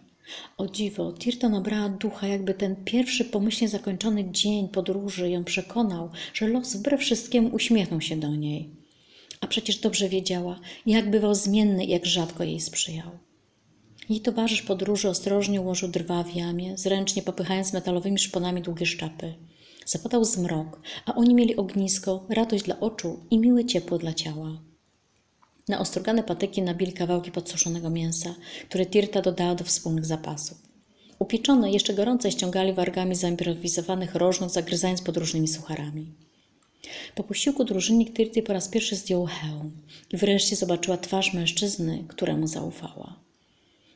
O dziwo, Tirta nabrała ducha, jakby ten pierwszy pomyślnie zakończony dzień podróży ją przekonał, że los wbrew wszystkiemu uśmiechnął się do niej. A przecież dobrze wiedziała, jak bywał zmienny i jak rzadko jej sprzyjał. Jej towarzysz podróży ostrożnie ułożył drwa w jamie, zręcznie popychając metalowymi szponami długie szczapy. Zapadał zmrok, a oni mieli ognisko, radość dla oczu i miłe ciepło dla ciała. Na ostrugane patyki nabili kawałki podsuszonego mięsa, które Tirta dodała do wspólnych zapasów. Upieczone, jeszcze gorące ściągali wargami zaimprowizowanych rożnów, zagryzając podróżnymi sucharami. Po posiłku drużynnik Tirty po raz pierwszy zdjął hełm i wreszcie zobaczyła twarz mężczyzny, któremu zaufała.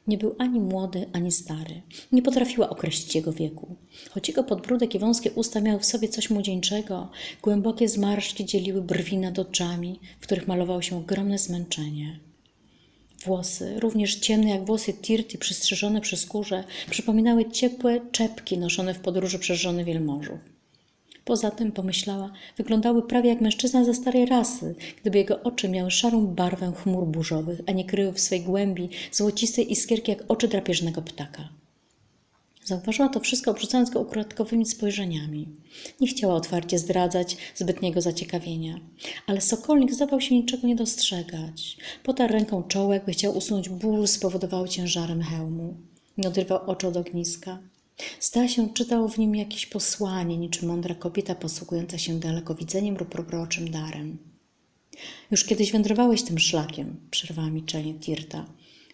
Nie był ani młody, ani stary. Nie potrafiła określić jego wieku. Choć jego podbródek i wąskie usta miały w sobie coś młodzieńczego, głębokie zmarszczki dzieliły brwi nad oczami, w których malowało się ogromne zmęczenie. Włosy, również ciemne jak włosy Tirty, przystrzyżone przy skórze, przypominały ciepłe czepki noszone w podróży przez żony wielmożów. Poza tym, pomyślała, wyglądały prawie jak mężczyzna ze starej rasy, gdyby jego oczy miały szarą barwę chmur burzowych, a nie kryły w swej głębi złocistej iskierki jak oczy drapieżnego ptaka. Zauważyła to wszystko, obrzucając go ukradkowymi spojrzeniami. Nie chciała otwarcie zdradzać zbytniego zaciekawienia, ale sokolnik zdawał się niczego nie dostrzegać. Potarł ręką czoło, jakby chciał usunąć ból spowodowany ciężarem hełmu. Nie odrywał oczu od ogniska. Stała się, czytało w nim jakieś posłanie, niczym mądra kobieta posługująca się dalekowidzeniem lub proroczym darem. Już kiedyś wędrowałeś tym szlakiem, przerwała milczenie Tirta.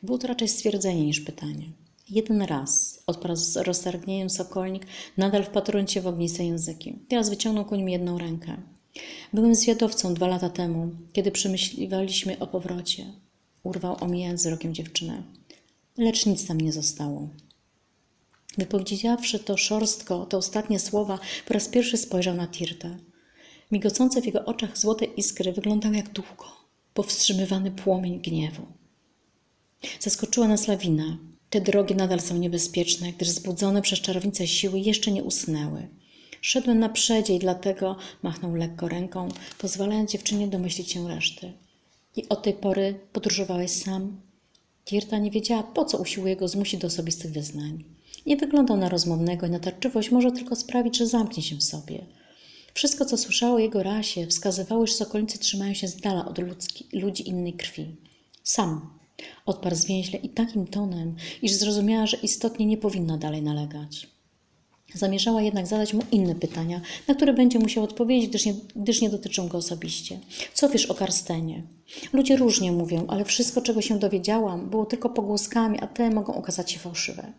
Było to raczej stwierdzenie niż pytanie. Jeden raz, odparł z roztargnieniem sokolnik, nadal wpatrując się w ogniste języki. Teraz wyciągnął ku nim jedną rękę. Byłem zwiadowcą 2 lata temu, kiedy przemyśliwaliśmy o powrocie. Urwał, omijając wzrokiem dziewczynę. Lecz nic tam nie zostało. Wypowiedziawszy to szorstko, te ostatnie słowa, po raz pierwszy spojrzał na Tirtę. Migocące w jego oczach złote iskry wyglądały jak długo, powstrzymywany płomień gniewu. Zaskoczyła nas lawina. Te drogi nadal są niebezpieczne, gdyż zbudzone przez czarownicę siły jeszcze nie usnęły. Szedłem na przedzie i dlatego machnął lekko ręką, pozwalając dziewczynie domyślić się reszty. I od tej pory podróżowałeś sam? Gierta nie wiedziała, po co usiłuje go zmusić do osobistych wyznań. Nie wyglądał na rozmownego i natarczywość może tylko sprawić, że zamknie się w sobie. Wszystko, co słyszało o jego rasie, wskazywało, że sokolnicy trzymają się z dala od ludzi innej krwi. Sam odparł zwięźle i takim tonem, iż zrozumiała, że istotnie nie powinna dalej nalegać. Zamierzała jednak zadać mu inne pytania, na które będzie musiał odpowiedzieć, gdyż nie dotyczą go osobiście. Co wiesz o Karstenie? Ludzie różnie mówią, ale wszystko, czego się dowiedziałam, było tylko pogłoskami, a te mogą okazać się fałszywe.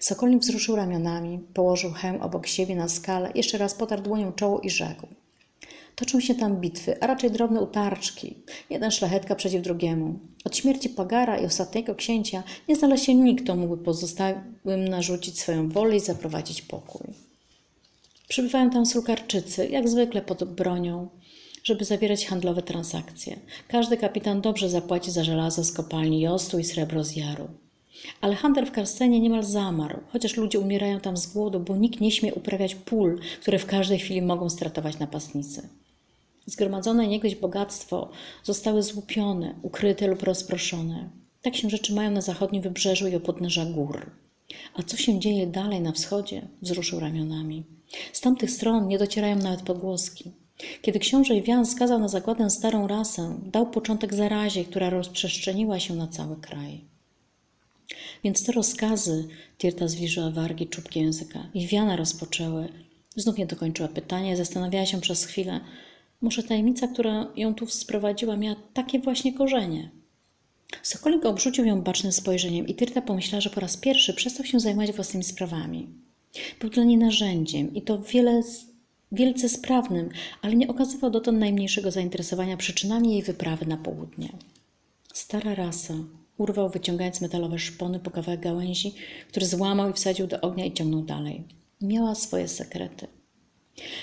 Sokolnik wzruszył ramionami, położył hełm obok siebie na skalę, jeszcze raz potarł dłonią czoło i rzekł. Toczą się tam bitwy, a raczej drobne utarczki. Jeden szlachetka przeciw drugiemu. Od śmierci Pagara i ostatniego księcia nie znalazł się nikt, kto mógłby pozostałym narzucić swoją wolę i zaprowadzić pokój. Przybywają tam Sulkarczycy, jak zwykle pod bronią, żeby zawierać handlowe transakcje. Każdy kapitan dobrze zapłaci za żelazo z kopalni Jostu i srebro z Jaru. Ale handel w Karstenie niemal zamarł, chociaż ludzie umierają tam z głodu, bo nikt nie śmie uprawiać pól, które w każdej chwili mogą stratować napastnicy. Zgromadzone niegdyś bogactwo zostały złupione, ukryte lub rozproszone. Tak się rzeczy mają na zachodnim wybrzeżu i u podnóża gór. A co się dzieje dalej na wschodzie? Wzruszył ramionami. Z tamtych stron nie docierają nawet pogłoski. Kiedy książę Wian skazał na zagładę starą rasę, dał początek zarazie, która rozprzestrzeniła się na cały kraj. Więc te rozkazy, Tirta zwilżyła wargi czubkiem języka, i Wiana rozpoczęły. Znów nie dokończyła pytania i zastanawiała się przez chwilę. Może tajemnica, która ją tu sprowadziła, miała takie właśnie korzenie. Sokolnik obrzucił ją bacznym spojrzeniem i Tirta pomyślała, że po raz pierwszy przestał się zajmować własnymi sprawami. Był dla niej narzędziem i to wielce sprawnym, ale nie okazywał dotąd najmniejszego zainteresowania przyczynami jej wyprawy na południe. Stara rasa. Urwał, wyciągając metalowe szpony po kawałek gałęzi, który złamał i wsadził do ognia i ciągnął dalej. Miała swoje sekrety.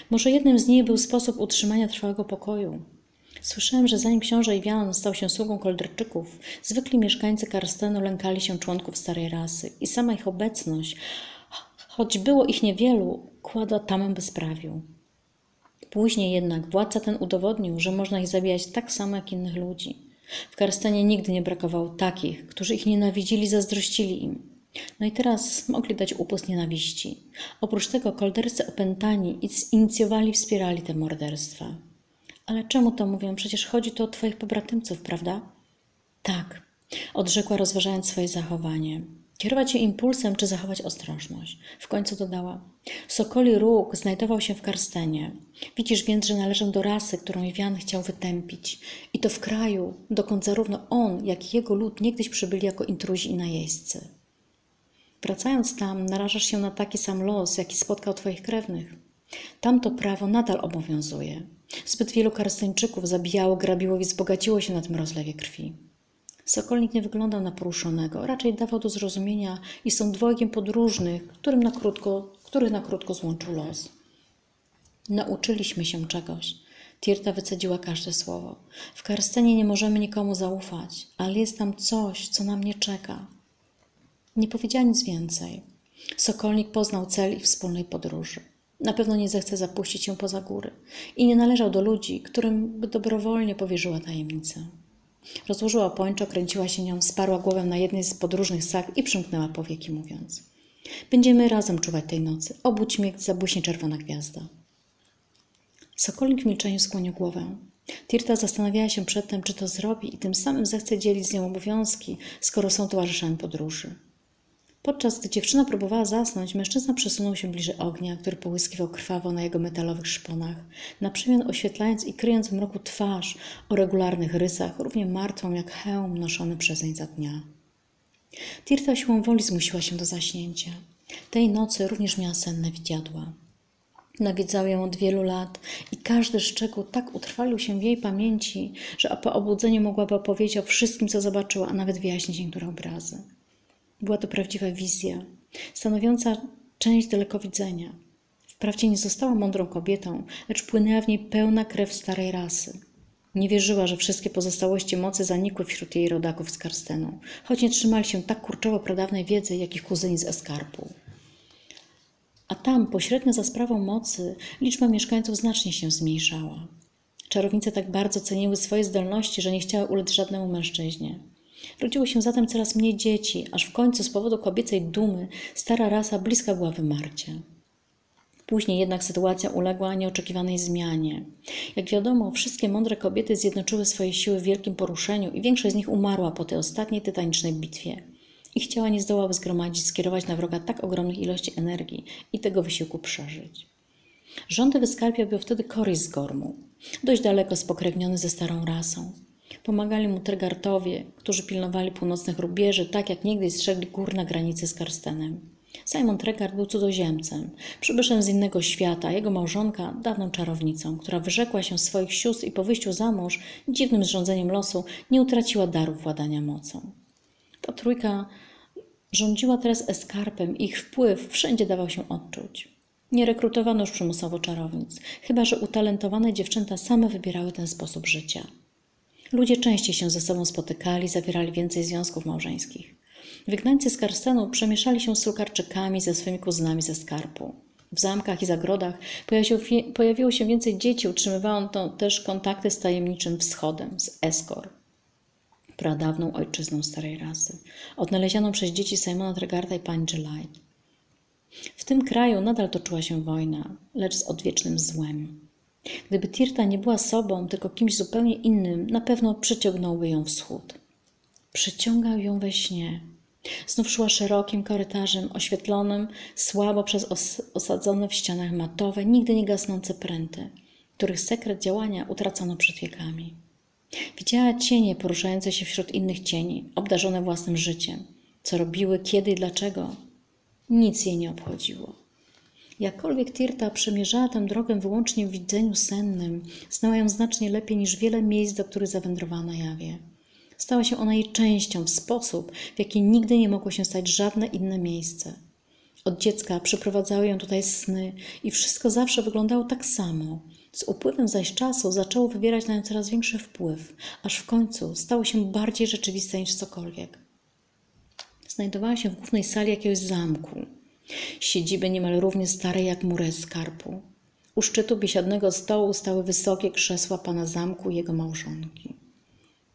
Może jednym z nich był sposób utrzymania trwałego pokoju. Słyszałem, że zanim książę Iwian stał się sługą Koldryczyków, zwykli mieszkańcy Karstenu lękali się członków starej rasy i sama ich obecność, choć było ich niewielu, kładła tamę bezprawiu. Później jednak władca ten udowodnił, że można ich zabijać tak samo jak innych ludzi. W Karstenie nigdy nie brakowało takich, którzy ich nienawidzili, zazdrościli im. No i teraz mogli dać upust nienawiści. Oprócz tego koldercy opętani inicjowali, wspierali te morderstwa. Ale czemu to mówią? Przecież chodzi tu o twoich pobratymców, prawda? Tak, odrzekła, rozważając swoje zachowanie. Kierować się impulsem, czy zachować ostrożność? W końcu dodała. Sokoli róg znajdował się w Karstenie. Widzisz więc, że należę do rasy, którą Iwian chciał wytępić. I to w kraju, dokąd zarówno on, jak i jego lud niegdyś przybyli jako intruzi i najeźdźcy. Wracając tam, narażasz się na taki sam los, jaki spotkał twoich krewnych. Tamto prawo nadal obowiązuje. Zbyt wielu Karsteńczyków zabijało, grabiło i wzbogaciło się na tym rozlewie krwi. Sokolnik nie wyglądał na poruszonego, raczej dawał do zrozumienia, i są dwojgiem podróżnych, których na krótko złączył los. Nauczyliśmy się czegoś. Tirta wycedziła każde słowo. W Karstenie nie możemy nikomu zaufać, ale jest tam coś, co nam nie czeka. Nie powiedziała nic więcej. Sokolnik poznał cel ich wspólnej podróży. Na pewno nie zechce zapuścić się poza góry i nie należał do ludzi, którym by dobrowolnie powierzyła tajemnicę. Rozłożyła pończę, kręciła się nią, sparła głowę na jednej z podróżnych sak i przymknęła powieki, mówiąc: będziemy razem czuwać tej nocy. Obudź mnie, gdy zabłyśnie czerwona gwiazda. Sokolnik w milczeniu skłonił głowę. Tirta zastanawiała się przedtem, czy to zrobi i tym samym zechce dzielić z nią obowiązki, skoro są towarzyszami podróży. Podczas gdy dziewczyna próbowała zasnąć, mężczyzna przesunął się bliżej ognia, który połyskiwał krwawo na jego metalowych szponach, na przemian oświetlając i kryjąc w mroku twarz o regularnych rysach, równie martwą jak hełm noszony przezeń za dnia. Tirta siłą woli zmusiła się do zaśnięcia. Tej nocy również miała senne widziadła. Nawiedzały ją od wielu lat i każdy szczegół tak utrwalił się w jej pamięci, że po obudzeniu mogłaby opowiedzieć o wszystkim, co zobaczyła, a nawet wyjaśnić niektóre obrazy. Była to prawdziwa wizja, stanowiąca część dalekowidzenia. Wprawdzie nie została mądrą kobietą, lecz płynęła w niej pełna krew starej rasy. Nie wierzyła, że wszystkie pozostałości mocy zanikły wśród jej rodaków z Karstenu, choć nie trzymali się tak kurczowo pradawnej wiedzy, jak ich kuzyni z Eskarpu. A tam, pośrednio za sprawą mocy, liczba mieszkańców znacznie się zmniejszała. Czarownice tak bardzo ceniły swoje zdolności, że nie chciały ulec żadnemu mężczyźnie. Rodziło się zatem coraz mniej dzieci, aż w końcu z powodu kobiecej dumy stara rasa bliska była wymarcia. Później jednak sytuacja uległa nieoczekiwanej zmianie. Jak wiadomo, wszystkie mądre kobiety zjednoczyły swoje siły w wielkim poruszeniu i większość z nich umarła po tej ostatniej tytanicznej bitwie. Ich ciała nie zdołały zgromadzić, skierować na wroga tak ogromnych ilości energii i tego wysiłku przeżyć. Rządy wyskarpiał wtedy Koris z Gormu, dość daleko spokrewniony ze starą rasą. Pomagali mu Tregartowie, którzy pilnowali północnych rubieży, tak jak niegdyś strzegli gór na granicy z Karstenem. Simon Tregard był cudzoziemcem, przybyszem z innego świata, jego małżonka dawną czarownicą, która wyrzekła się swoich sióstr i po wyjściu za mąż, dziwnym zrządzeniem losu, nie utraciła daru władania mocą. Ta trójka rządziła teraz Eskarpem i ich wpływ wszędzie dawał się odczuć. Nie rekrutowano już przymusowo czarownic, chyba że utalentowane dziewczęta same wybierały ten sposób życia. Ludzie częściej się ze sobą spotykali, zawierali więcej związków małżeńskich. Wygnańcy z Karstenu przemieszali się z Sukarczykami ze swymi kuzynami ze Skarpu. W zamkach i zagrodach pojawiło się więcej dzieci, utrzymywano też kontakty z tajemniczym wschodem, z Eskor, pradawną ojczyzną starej rasy, odnalezioną przez dzieci Simona Tregarda i pani Jelaj. W tym kraju nadal toczyła się wojna, lecz z odwiecznym złem. Gdyby Tirta nie była sobą, tylko kimś zupełnie innym, na pewno przyciągnąłby ją wschód. Przyciągał ją we śnie. Znów szła szerokim korytarzem, oświetlonym słabo przez osadzone w ścianach matowe, nigdy nie gasnące pręty, których sekret działania utracono przed wiekami. Widziała cienie poruszające się wśród innych cieni, obdarzone własnym życiem. Co robiły, kiedy i dlaczego? Nic jej nie obchodziło. Jakkolwiek Tirta przemierzała tę drogę wyłącznie w widzeniu sennym, znała ją znacznie lepiej niż wiele miejsc, do których zawędrowała na jawie. Stała się ona jej częścią w sposób, w jaki nigdy nie mogło się stać żadne inne miejsce. Od dziecka przyprowadzały ją tutaj sny i wszystko zawsze wyglądało tak samo. Z upływem zaś czasu zaczęło wywierać na nią coraz większy wpływ, aż w końcu stało się bardziej rzeczywiste niż cokolwiek. Znajdowała się w głównej sali jakiegoś zamku, siedziby niemal równie starej jak mury Skarpu. U szczytu biesiadnego stołu stały wysokie krzesła pana zamku i jego małżonki.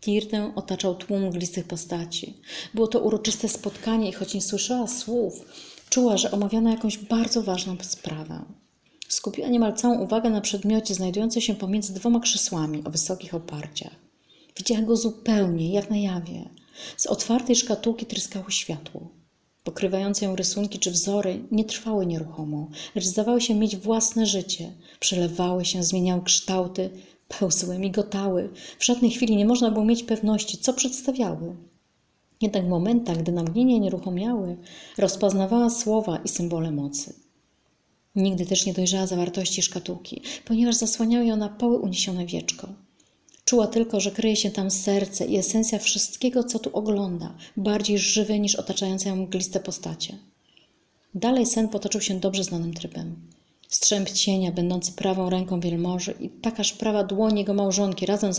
Tirtę otaczał tłum mglistych postaci. Było to uroczyste spotkanie i choć nie słyszała słów, czuła, że omawiano jakąś bardzo ważną sprawę. Skupiła niemal całą uwagę na przedmiocie znajdującym się pomiędzy dwoma krzesłami o wysokich oparciach. Widziała go zupełnie, jak na jawie. Z otwartej szkatułki tryskało światło. Pokrywające ją rysunki czy wzory nie trwały nieruchomo, lecz zdawały się mieć własne życie. Przelewały się, zmieniały kształty, pełzły, migotały. W żadnej chwili nie można było mieć pewności, co przedstawiały. Jednak w momentach, gdy na mgnienie nieruchomiały, rozpoznawała słowa i symbole mocy. Nigdy też nie dojrzała zawartości szkatułki, ponieważ zasłaniały ją na poły uniesione wieczko. Czuła tylko, że kryje się tam serce i esencja wszystkiego, co tu ogląda, bardziej żywe niż otaczające ją mgliste postacie. Dalej sen potoczył się dobrze znanym trybem. Strzęp cienia, będący prawą ręką wielmoży i takaż prawa dłoń jego małżonki razem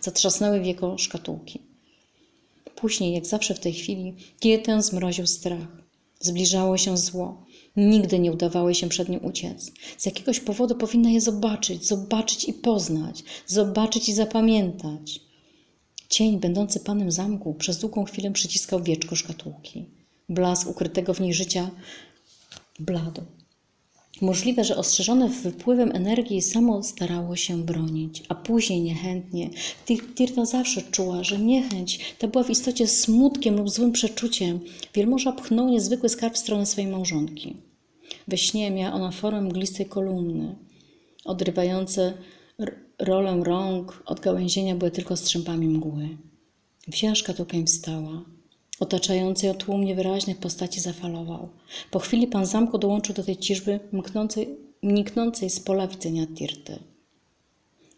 zatrzasnęły w jego szkatułki. Później, jak zawsze w tej chwili, Tirtę zmroził strach. Zbliżało się zło. Nigdy nie udawało jej się przed nim uciec. Z jakiegoś powodu powinna je zobaczyć i poznać, zobaczyć i zapamiętać. Cień, będący panem zamku, przez długą chwilę przyciskał wieczko szkatułki. Blask ukrytego w niej życia bladł. Możliwe, że ostrzeżone wypływem energii samo starało się bronić, a później niechętnie. Tirta zawsze czuła, że niechęć ta była w istocie smutkiem lub złym przeczuciem. Wielmoża pchnął niezwykły skarb w stronę swojej małżonki. We śnie miała ona formę mglistej kolumny. Odrywające rolę rąk od gałęzienia były tylko strzępami mgły. Wzięła szkatułkę i wstała. Otaczający ją tłum niewyraźnych postaci zafalował. Po chwili pan zamku dołączył do tej ciżby niknącej z pola widzenia Tirty.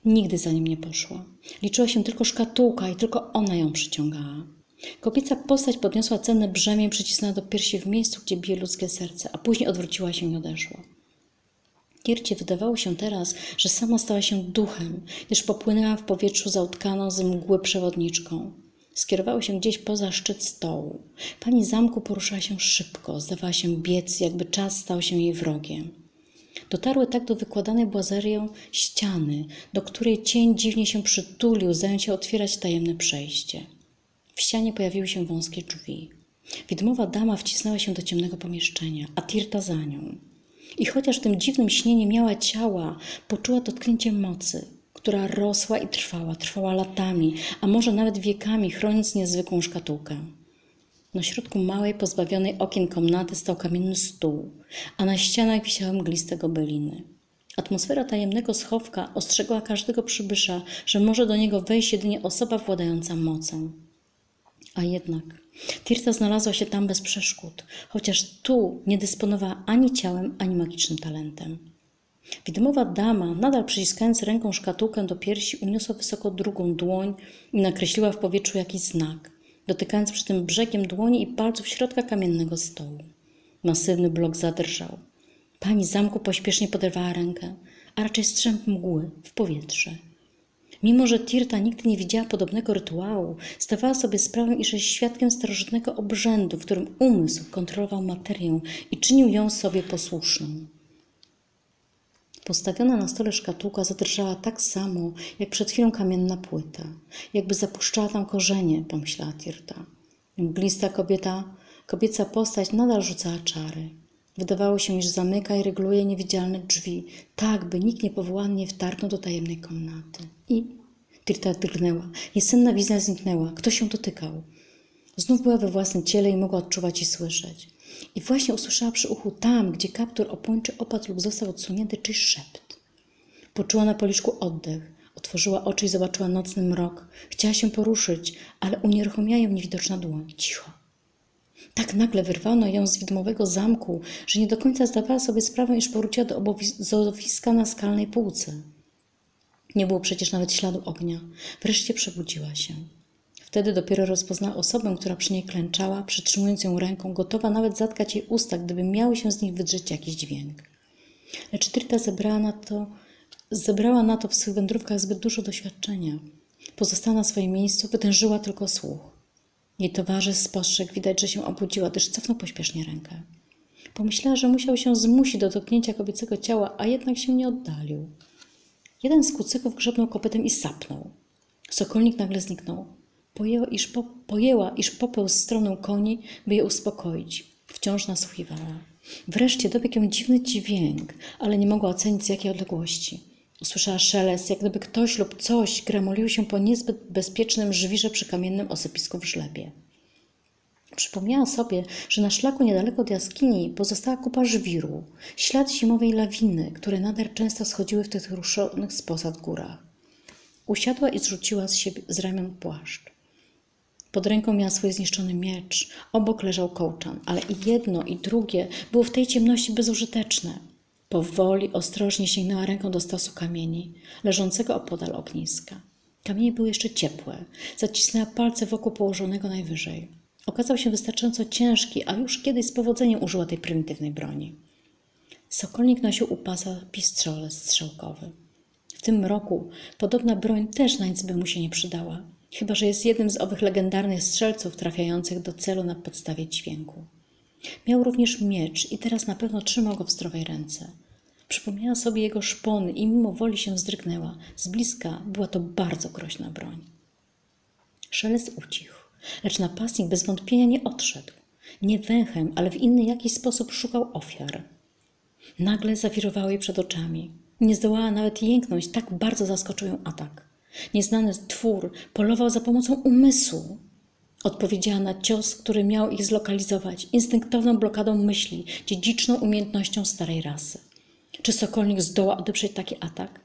Nigdy za nim nie poszła. Liczyła się tylko szkatułka i tylko ona ją przyciągała. Kobieca postać podniosła cenne brzemię przycisnęła do piersi w miejscu, gdzie bije ludzkie serce, a później odwróciła się i odeszła. Tircie wydawało się teraz, że sama stała się duchem, gdyż popłynęła w powietrzu zautkaną z mgły przewodniczką. Skierowały się gdzieś poza szczyt stołu. Pani zamku poruszała się szybko, zdawała się biec, jakby czas stał się jej wrogiem. Dotarły tak do wykładanej błazerią ściany, do której cień dziwnie się przytulił, zajął się otwierać tajemne przejście. W ścianie pojawiły się wąskie drzwi. Widmowa dama wcisnęła się do ciemnego pomieszczenia, a Tirta za nią. I chociaż w tym dziwnym śnie nie miała ciała, poczuła dotknięcie mocy, która rosła i trwała latami, a może nawet wiekami, chroniąc niezwykłą szkatułkę. Na środku małej, pozbawionej okien komnaty stał kamienny stół, a na ścianach wisiały mgliste gobeliny. Atmosfera tajemnego schowka ostrzegała każdego przybysza, że może do niego wejść jedynie osoba władająca mocą. A jednak Tirta znalazła się tam bez przeszkód, chociaż tu nie dysponowała ani ciałem, ani magicznym talentem. Widmowa dama, nadal przyciskając ręką szkatułkę do piersi, uniosła wysoko drugą dłoń i nakreśliła w powietrzu jakiś znak, dotykając przy tym brzegiem dłoni i palców środka kamiennego stołu. Masywny blok zadrżał. Pani zamku pośpiesznie poderwała rękę, a raczej strzęp mgły w powietrze. Mimo że Tirta nigdy nie widziała podobnego rytuału, zdawała sobie sprawę, iż jest świadkiem starożytnego obrzędu, w którym umysł kontrolował materię i czynił ją sobie posłuszną. Postawiona na stole szkatułka zadrżała tak samo, jak przed chwilą kamienna płyta. Jakby zapuszczała tam korzenie, pomyślała Tirta. Mglista kobieca postać nadal rzucała czary. Wydawało się, iż zamyka i reguluje niewidzialne drzwi, tak by nikt niepowołany nie wtargnął do tajemnej komnaty. I Tirta drgnęła. Jesenna wizja zniknęła. Ktoś się dotykał. Znów była we własnym ciele i mogła odczuwać i słyszeć. I właśnie usłyszała przy uchu tam, gdzie kaptur opończy opadł lub został odsunięty, czyjś szept. Poczuła na policzku oddech. Otworzyła oczy i zobaczyła nocny mrok. Chciała się poruszyć, ale unieruchomiała ją niewidoczna dłoń. Cicho. Tak nagle wyrwano ją z widmowego zamku, że nie do końca zdawała sobie sprawę, iż powróciła do obozowiska na skalnej półce. Nie było przecież nawet śladu ognia. Wreszcie przebudziła się. Wtedy dopiero rozpoznała osobę, która przy niej klęczała, przytrzymując ją ręką, gotowa nawet zatkać jej usta, gdyby miały się z nich wydrzeć jakiś dźwięk. Lecz Tirta zebrała na to w swych wędrówkach zbyt dużo doświadczenia. Pozostała na swoim miejscu, wytężyła tylko słuch. Jej towarzysz spostrzegł, widać, że się obudziła, gdyż cofnął pośpiesznie rękę. Pomyślała, że musiał się zmusić do dotknięcia kobiecego ciała, a jednak się nie oddalił. Jeden z kucyków grzebnął kopytem i sapnął. Sokolnik nagle zniknął. Pojęła, iż popeł z stroną koni, by je uspokoić. Wciąż nasłuchiwała. Wreszcie dobiegł ją dziwny dźwięk, ale nie mogła ocenić, z jakiej odległości. Usłyszała szelest, jak gdyby ktoś lub coś gramolił się po niezbyt bezpiecznym żwirze przy kamiennym osypisku w żlebie. Przypomniała sobie, że na szlaku niedaleko od jaskini pozostała kupa żwiru, ślad zimowej lawiny, które nader często schodziły w tych ruszonych z posad górach. Usiadła i zrzuciła z ramion płaszcz. Pod ręką miała swój zniszczony miecz, obok leżał kołczan, ale i jedno, i drugie było w tej ciemności bezużyteczne. Powoli, ostrożnie sięgnęła ręką do stosu kamieni, leżącego opodal ogniska. Kamienie były jeszcze ciepłe, zacisnęła palce wokół położonego najwyżej. Okazał się wystarczająco ciężki, a już kiedyś z powodzeniem użyła tej prymitywnej broni. Sokolnik nosił u pasa pistolet strzałkowy. W tym mroku podobna broń też na nic by mu się nie przydała, chyba że jest jednym z owych legendarnych strzelców trafiających do celu na podstawie dźwięku. Miał również miecz i teraz na pewno trzymał go w zdrowej ręce. Przypomniała sobie jego szpony i mimo woli się wzdrygnęła. Z bliska była to bardzo groźna broń. Szelest ucichł, lecz napastnik bez wątpienia nie odszedł. Nie węchem, ale w inny jakiś sposób szukał ofiar. Nagle zawirowało jej przed oczami. Nie zdołała nawet jęknąć, tak bardzo zaskoczył ją atak. Nieznany twór polował za pomocą umysłu. Odpowiedziała na cios, który miał ich zlokalizować, instynktowną blokadą myśli, dziedziczną umiejętnością starej rasy. Czy Sokolnik zdoła odeprzeć taki atak?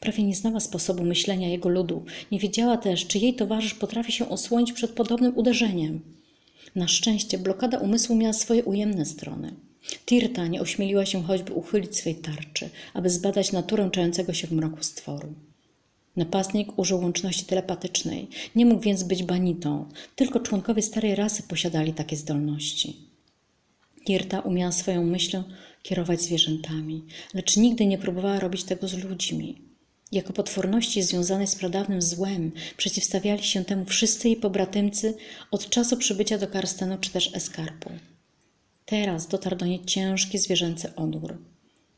Prawie nie znała sposobu myślenia jego ludu. Nie wiedziała też, czy jej towarzysz potrafi się osłonić przed podobnym uderzeniem. Na szczęście blokada umysłu miała swoje ujemne strony. Tirta nie ośmieliła się choćby uchylić swej tarczy, aby zbadać naturę czającego się w mroku stworu. Napastnik użył łączności telepatycznej, nie mógł więc być banitą. Tylko członkowie starej rasy posiadali takie zdolności. Tirta umiała swoją myślą kierować zwierzętami, lecz nigdy nie próbowała robić tego z ludźmi. Jako potworności związanej z pradawnym złem przeciwstawiali się temu wszyscy jej pobratymcy od czasu przybycia do Karstenu czy też Eskarpu. Teraz dotarł do niej ciężki zwierzęcy odór.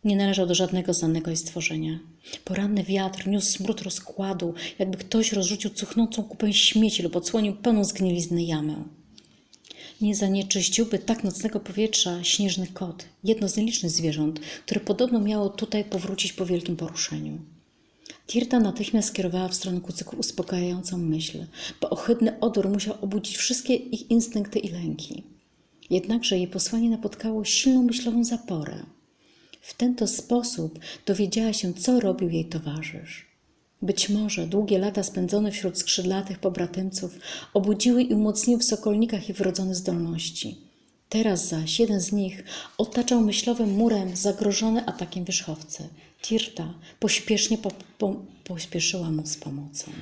Nie należał do żadnego znanego jej stworzenia. Poranny wiatr niósł smród rozkładu, jakby ktoś rozrzucił cuchnącą kupę śmieci lub odsłonił pełną zgnilizny jamę. Nie zanieczyściłby tak nocnego powietrza śnieżny kot, jedno z nielicznych zwierząt, które podobno miało tutaj powrócić po wielkim poruszeniu. Tirta natychmiast skierowała w stronę kucyków uspokajającą myśl, bo ohydny odór musiał obudzić wszystkie ich instynkty i lęki. Jednakże jej posłanie napotkało silną myślową zaporę. W ten to sposób dowiedziała się, co robił jej towarzysz. Być może długie lata spędzone wśród skrzydlatych pobratymców obudziły i umocniły w sokolnikach ich wrodzone zdolności. Teraz zaś jeden z nich otaczał myślowym murem zagrożony atakiem wierzchowcy. Tirta pośpieszyła mu z pomocą.